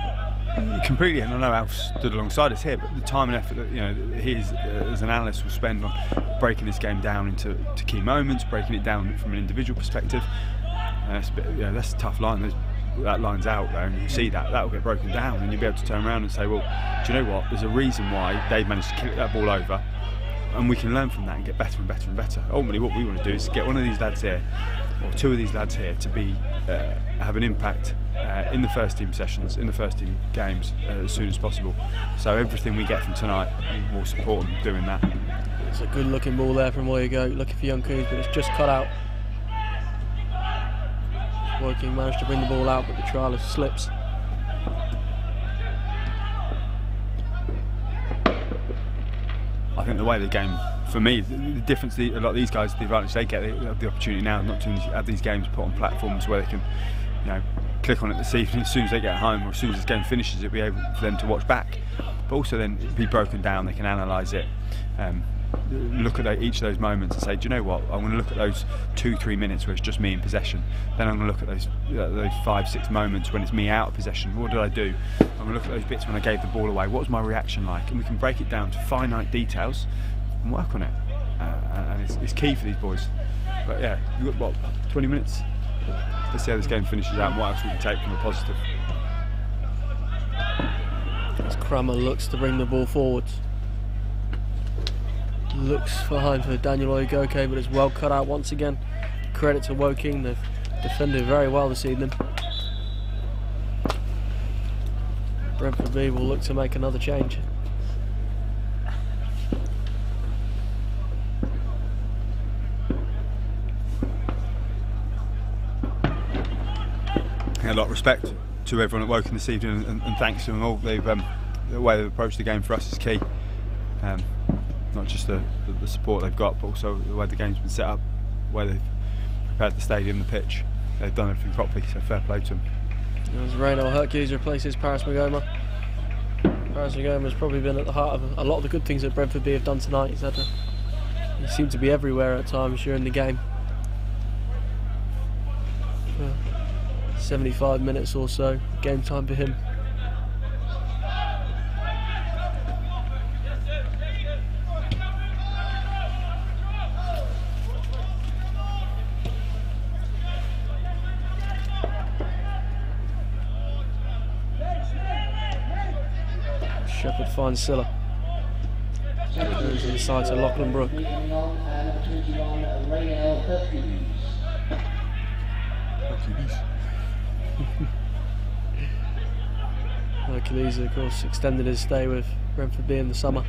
Completely, and I know Alf stood alongside us here, but the time and effort that, you know, he is, uh, as an analyst will spend on breaking this game down into to key moments, breaking it down from an individual perspective. Uh, that's, a bit, you know, that's a tough line. There's, that line's out though, and you see that, that'll get broken down, and you'll be able to turn around and say, well, do you know what, there's a reason why they've managed to kick that ball over, and we can learn from that and get better and better and better. Ultimately what we want to do is get one of these lads here, or two of these lads here, to be uh, have an impact uh, in the first team sessions, in the first team games, uh, as soon as possible. So everything we get from tonight, we'll support them doing that. It's a good looking ball there from Oyegoke, looking for Young-Coombes, but it's just cut out. Woking managed to bring the ball out, but the trial slips. I think the way the game, for me, the, the difference, the, a lot of these guys, the advantage they get, they have the opportunity now not to have these games put on platforms where they can, you know, click on it this evening as soon as they get home, or as soon as this game finishes, it'll be able for them to watch back. But also then it'll be broken down, they can analyse it. Um, look at each of those moments and say, do you know what, I'm going to look at those two, three minutes where it's just me in possession, then I'm going to look at those those five, six moments when it's me out of possession. What did I do? I'm going to look at those bits when I gave the ball away. What was my reaction like? And we can break it down to finite details and work on it. Uh, and it's, it's key for these boys. But yeah, you've got, what, twenty minutes? Let's see how this game finishes out and what else we can take from the positive. As Cramer looks to bring the ball forward. Looks behind for Daniel Oyegoke, but it's well cut out once again. Credit to Woking, they've defended very well this evening. Brentford B will look to make another change. Yeah, a lot of respect to everyone at Woking this evening, and, and thanks to them all. They've, um, the way they've approached the game for us is key. Um, Not just the, the, the support they've got, but also the way the game's been set up, the way they've prepared the stadium, the pitch. They've done everything properly, so fair play to them. As Reynolds Hercules replaces Paris Maghoma. Paris Maghoma has probably been at the heart of a lot of the good things that Brentford B have done tonight. He's had a, he seemed to be everywhere at times during the game. For seventy-five minutes or so, game time for him. Shepperd finds Silla. Goes inside to Lachlan Brook. Hercules, of course, extended his stay with Brentford B in the summer.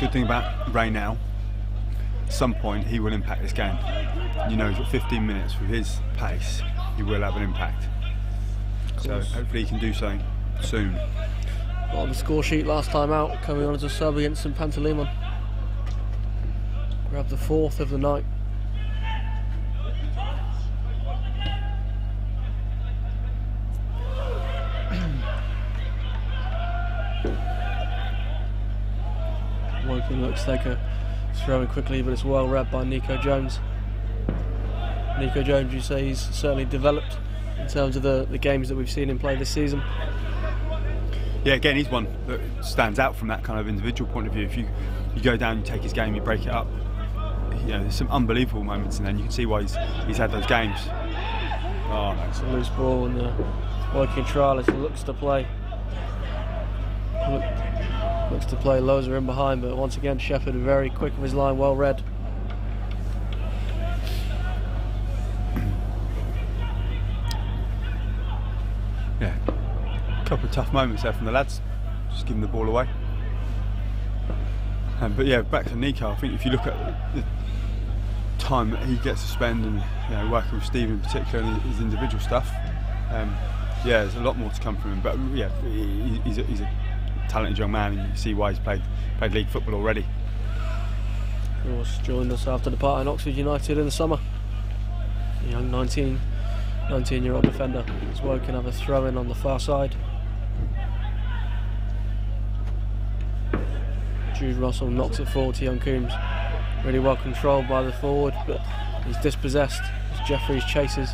Good thing about Ray now at some point he will impact this game. You know, he's got fifteen minutes with his pace, he will have an impact. So hopefully he can do so soon. Well, on the score sheet last time out, coming on as a sub against St Pantelemon. Grab the fourth of the night. Woking looks like a throw in quickly, but it's well read by Nico Jones. Nico Jones, you say, he's certainly developed in terms of the, the games that we've seen him play this season. Yeah, again, he's one that stands out from that kind of individual point of view. If you, you go down, you take his game, you break it up, you know, there's some unbelievable moments, and then you can see why he's, he's had those games. Oh, no. It's a loose ball, and the Woking trial as he looks to play. Look, looks to play Loza in behind, but once again, Shepperd very quick of his line, well read. Yeah, a couple of tough moments there from the lads, just giving the ball away. Um, but yeah, back to Nico, I think if you look at the time that he gets to spend, and you know, working with Steve in particular and his individual stuff, um, yeah, there's a lot more to come from him. But yeah, he, he's, a, he's a talented young man, and you can see why he's played, played league football already. Of course, joined us after departing Oxford United in the summer. A young nineteen-year-old defender. As Woking have a throw-in on the far side. Jude Russell knocks it forward to Young-Coombes. Really well controlled by the forward, but he's dispossessed as Jeffries chases.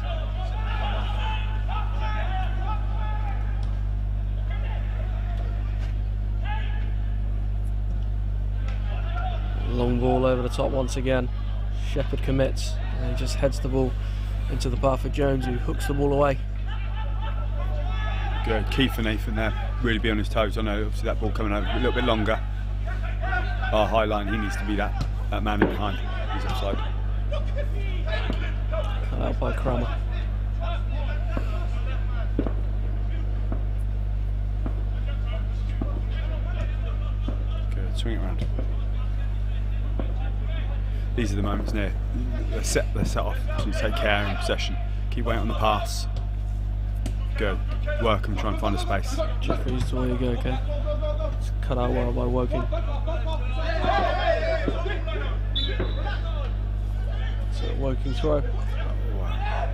Long ball over the top once again. Shepperd commits and he just heads the ball into the path of Jones, who hooks the ball away. Good, key for Nathan there, really be on his toes. I know obviously that ball coming over a little bit longer. Our high line, he needs to be that, that man in behind. He's offside. Cut out by Cramer. Good, swing it round. These are the moments near. They're set, they're set off. So you take care in possession. Keep waiting on the pass. Good. Work and try and find a space. Jeffries to Oyegoke. Okay. It's cut out well by Woking. It's a Woking throw. Oh, wow.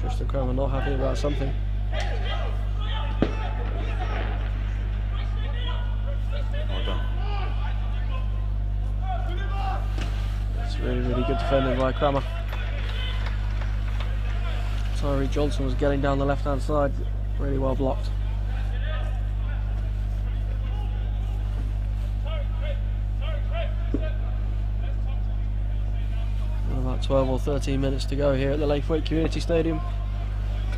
Tristan Cramer not happy about something. Really, really good defending by Cramer. Tyree Johnson was getting down the left-hand side, really well blocked. About twelve or thirteen minutes to go here at the Lakeway Lake Community Stadium.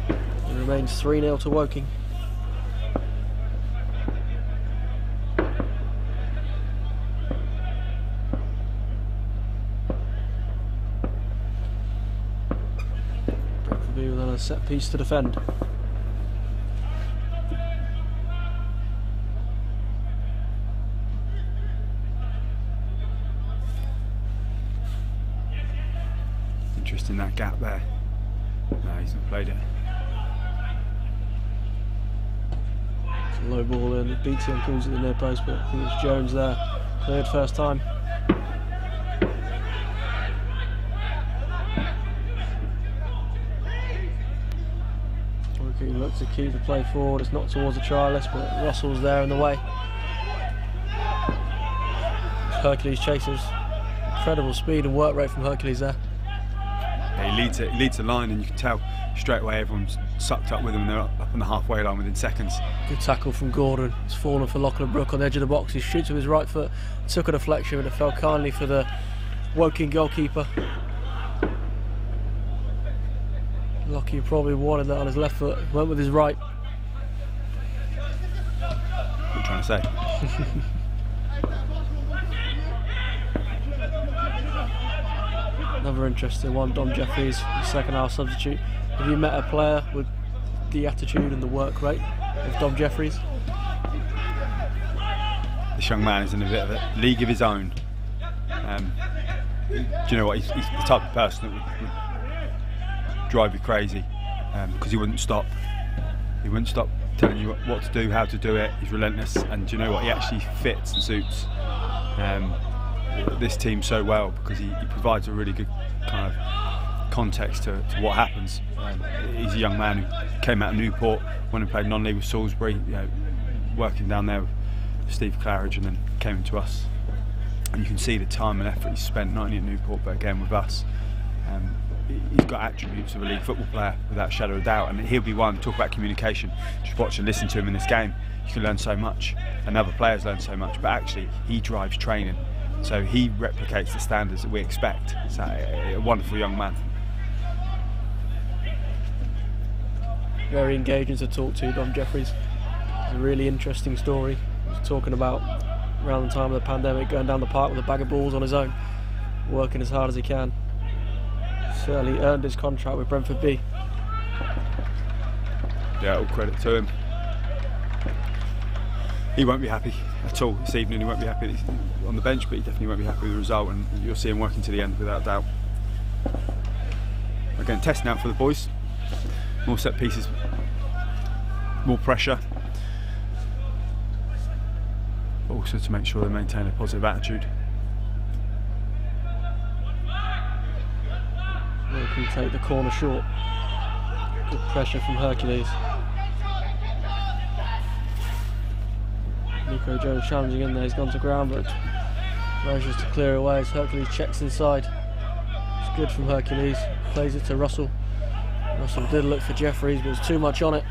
It remains three nil to Woking. Set piece to defend. Interesting, that gap there. No, he's not played it. It's a low ball in. B T and calls at the near post, but I think it's Jones there. Cleared first time. Looks to keep the play forward, it's not towards the trialist, but Russell's there in the way. Hercules chases. Incredible speed and work rate from Hercules there. Yeah, he leads it, he leads the line, and you can tell straight away everyone's sucked up with him, and they're up on the halfway line within seconds. Good tackle from Gordon. It's fallen for Lachlan Brook on the edge of the box. He shoots with his right foot, took a deflection, and it fell kindly for the Woking goalkeeper. Lockie probably wanted that on his left foot, went with his right. What are you trying to say? Another interesting one, Dom Jeffries, the second half substitute. Have you met a player with the attitude and the work rate of Dom Jeffries? This young man is in a bit of a league of his own. Um, do you know what? He's, he's the type of person that would, would drive you crazy because um, he wouldn't stop. He wouldn't stop telling you what to do, how to do it. He's relentless, and do you know what? He actually fits and suits um, this team so well because he, he provides a really good kind of context to, to what happens. Um, he's a young man who came out of Newport, went and played non-league with Salisbury, you know, working down there with Steve Claridge, and then came to us. And you can see the time and effort he spent not only at Newport but again with us. Um, he's got attributes of a league football player without a shadow of doubt, and he'll be one. Talk about communication, just watch and listen to him in this game, you can learn so much and other players learn so much, but actually he drives training, so he replicates the standards that we expect. So a wonderful young man. Very engaging to talk to, Dom Jeffries. It's a really interesting story. He was talking about around the time of the pandemic going down the park with a bag of balls on his own, working as hard as he can. Certainly earned his contract with Brentford B. Yeah, all credit to him. He won't be happy at all this evening. He won't be happy on the bench, but he definitely won't be happy with the result, and you'll see him working to the end without doubt. Again, test now for the boys. More set pieces, more pressure, but also to make sure they maintain a positive attitude. They can take the corner short. Good pressure from Hercules. Nico Jones challenging in there, he's gone to ground but manages to clear away as Hercules checks inside. It's good from Hercules, plays it to Russell. Russell did look for Jeffries but there's too much on it.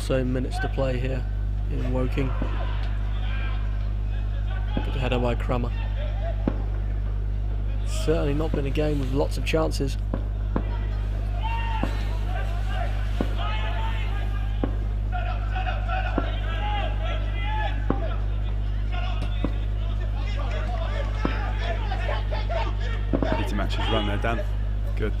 So minutes to play here in Woking. Good header by Cramer. It's certainly not been a game with lots of chances. Need to match his run there, Dan. Good.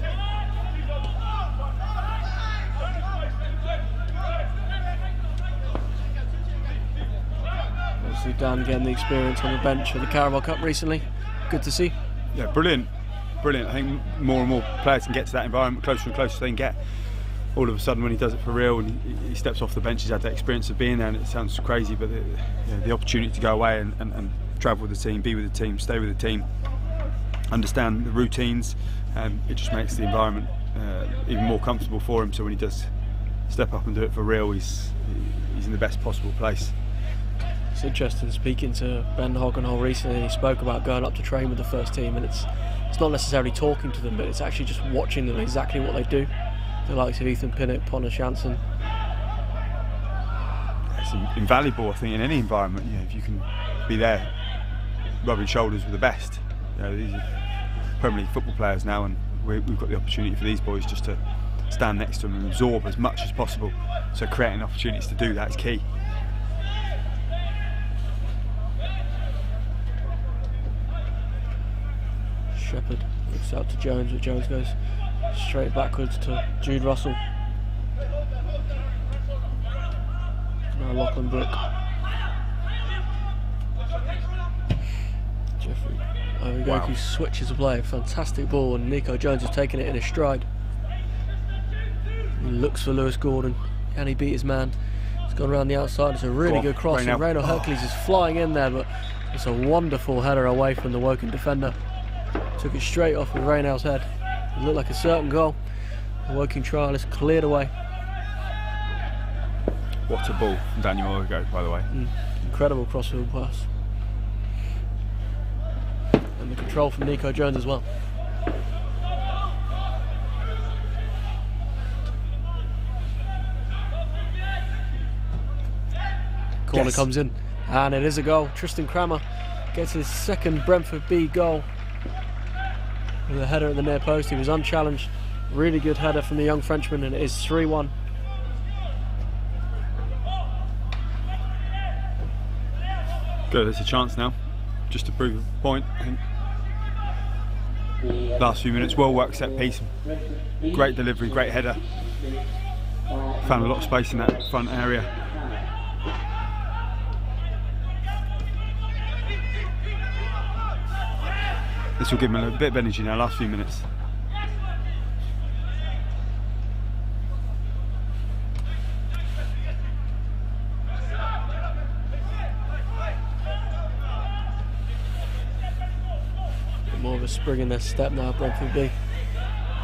Dan getting the experience on the bench for the Carabao Cup recently. Good to see. Yeah, brilliant. Brilliant. I think more and more players can get to that environment, closer and closer they can get. All of a sudden when he does it for real and he steps off the bench, he's had that experience of being there, and it sounds crazy, but the, you know, the opportunity to go away and, and, and travel with the team, be with the team, stay with the team, understand the routines, um, it just makes the environment uh, even more comfortable for him, so when he does step up and do it for real, he's, he's in the best possible place. It's interesting speaking to Ben Hockenhull recently, and he spoke about going up to train with the first team, and it's it's not necessarily talking to them, but it's actually just watching them, exactly what they do. The likes of Ethan Pinnett, Pontus Janssen. It's invaluable, I think, in any environment. You know, if you can be there rubbing shoulders with the best. You know, these are Premier League football players now, and we, we've got the opportunity for these boys just to stand next to them and absorb as much as possible. So creating opportunities to do that is key. Shepperd looks out to Jones, but Jones goes straight backwards to Jude Russell. Now Lachlan Brooke. Jeffrey Oyegoke wow. Switches the play. Fantastic ball, and Nico Jones has taken it in his stride. He looks for Lewis Gordon, and he beat his man. He's gone around the outside. It's a really Go good on, cross, and Reynolds oh. Hercules is flying in there, but it's a wonderful header away from the Woking defender. Took it straight off with Reynolds' head. It looked like a certain goal. The Woking trial is cleared away. What a ball from Daniel Oyegoke, by the way. Mm. Incredible crossfield pass. And the control from Nico Jones as well. Corner yes. comes in, and it is a goal. Tristan Cramer gets his second Brentford B goal. With a header at the near post, he was unchallenged. Really good header from the young Frenchman, and it is three one. Good, there's a chance now, just to prove a point. And last few minutes, well worked set piece, great delivery, great header. Found a lot of space in that front area. This will give him a bit of energy now, last few minutes. Bit more of a spring in their step now, Brentford B.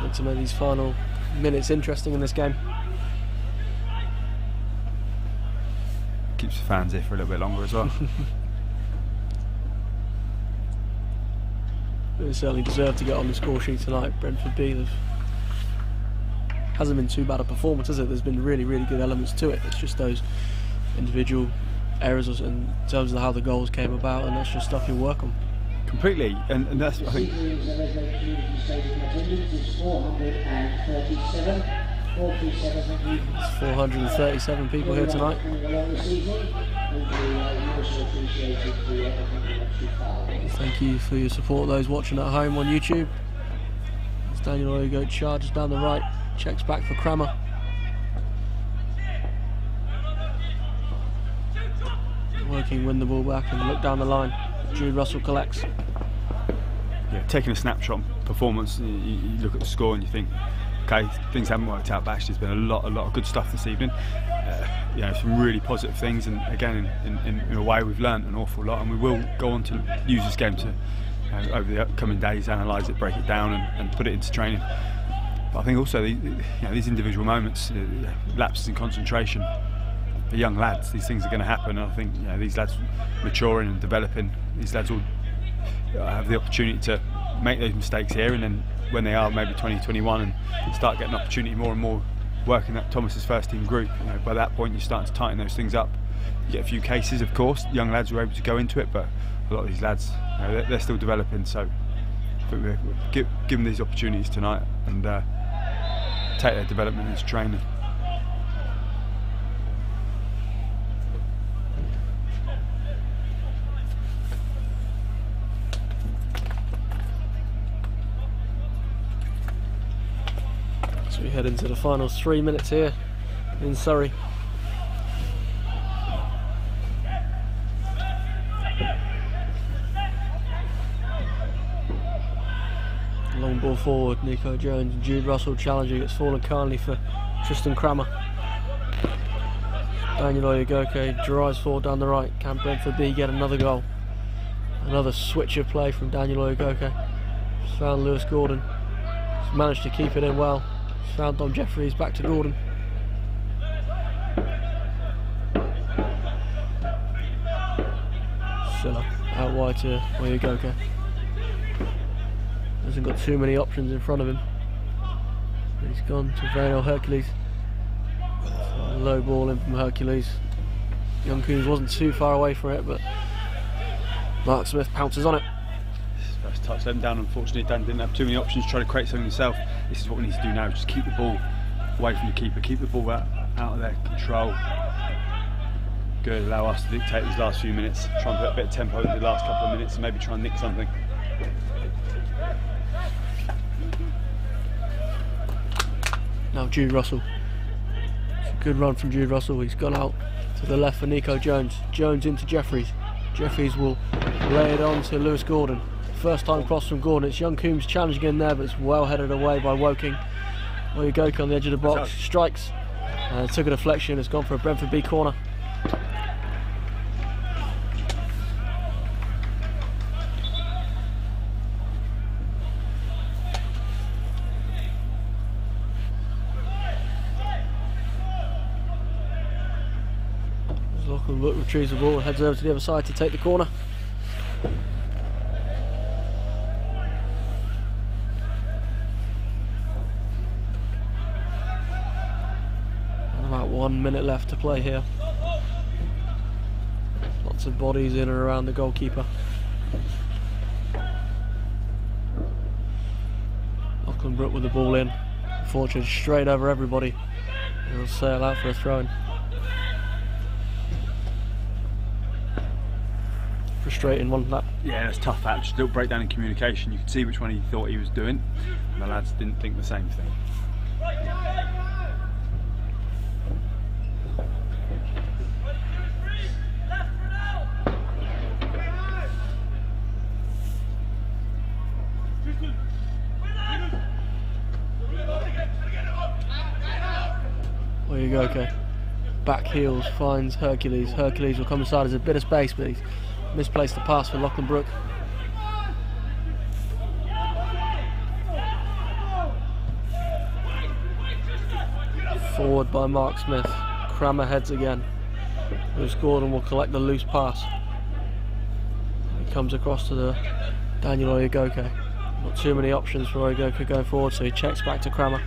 Want to make these final minutes interesting in this game. Keeps the fans here for a little bit longer as well. They certainly deserve to get on the score sheet tonight, Brentford B. They've, hasn't been too bad a performance, has it? There's been really, really good elements to it. It's just those individual errors in terms of how the goals came about, and that's just stuff you work on. Completely, and, and that's, I think... It's four hundred thirty-seven people here tonight. Thank you for your support, those watching at home on YouTube. It's Daniel Oyegoke charges down the right, checks back for Crammer. Working, win the ball back and look down the line. Jude Russell collects. Yeah, taking a snapshot performance, you, you look at the score and you think, okay, things haven't worked out, but actually there's been a lot, a lot of good stuff this evening. Uh, you know, some really positive things, and again, in, in, in a way, we've learned an awful lot, and we will go on to use this game to, you know, over the upcoming days, analyse it, break it down, and, and put it into training. But I think also, the, you know, these individual moments, uh, lapses in concentration, the young lads, these things are going to happen. And I think, you know, these lads maturing and developing, these lads will have the opportunity to make those mistakes here, and then when they are maybe twenty, twenty-one, and start getting opportunity more and more, working that Thomas's first team group, you know, by that point you start to tighten those things up. You get a few cases, of course, young lads were able to go into it, but a lot of these lads, you know, they're still developing, so I think we'll give, give them these opportunities tonight and uh, take their development into training. We head into the final three minutes here in Surrey. Long ball forward, Nico Jones and Jude Russell challenging. It's fallen kindly for Tristan Crammer. Daniel Oyegoke drives forward down the right. Can Brentford B get another goal? Another switch of play from Daniel Oyegoke. Found Lewis Gordon. He's managed to keep it in well. Found Dom Jeffries, back to Gordon. Silla out wide to Oyegoke. Hasn't got too many options in front of him. He's gone to Vano Hercules. So low ball in from Hercules. Young-Coombes wasn't too far away for it, but Mark Smith pounces on it. First touch let him down, unfortunately. Dan didn't have too many options to try to create something himself. This is what we need to do now, just keep the ball away from the keeper, keep the ball out, out of their control. Good, allow us to dictate these last few minutes, try and put a bit of tempo in the last couple of minutes and maybe try and nick something. Now Jude Russell. It's a good run from Jude Russell. He's gone out to the left for Nico Jones. Jones into Jeffries. Jeffries will lay it on to Lewis Gordon. First time cross from Gordon. It's Young-Coombes challenging in there, but it's well headed away by Woking. Oyegoke on the edge of the box, strikes, uh, took a deflection. It's gone for a Brentford B corner. Lockwood retrieves the ball and heads over to the other side to take the corner. One minute left to play here. Lots of bodies in and around the goalkeeper. Auckland Brook with the ball in. Fortune straight over everybody. He'll sail out for a throw-in. Frustrating one, that. Yeah, it's tough. That still breakdown in communication. You could see which one he thought he was doing, and the lads didn't think the same thing. Oyegoke, back heels, finds Hercules. Hercules will come inside. There's a bit of space, but he's misplaced the pass for Lochinbrooke. Forward by Mark Smith. Crammer heads again. Lewis Gordon will collect the loose pass. He comes across to the Daniel Oyegoke. Not too many options for Oyegoke going forward, so he checks back to Crammer.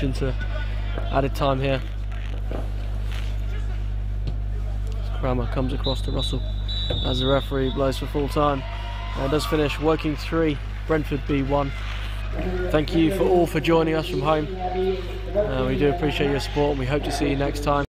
Into added time here. Crammer comes across to Russell as the referee blows for full time, and does finish Woking three, Brentford B one. Thank you for all for joining us from home. Uh, we do appreciate your support, and we hope to see you next time.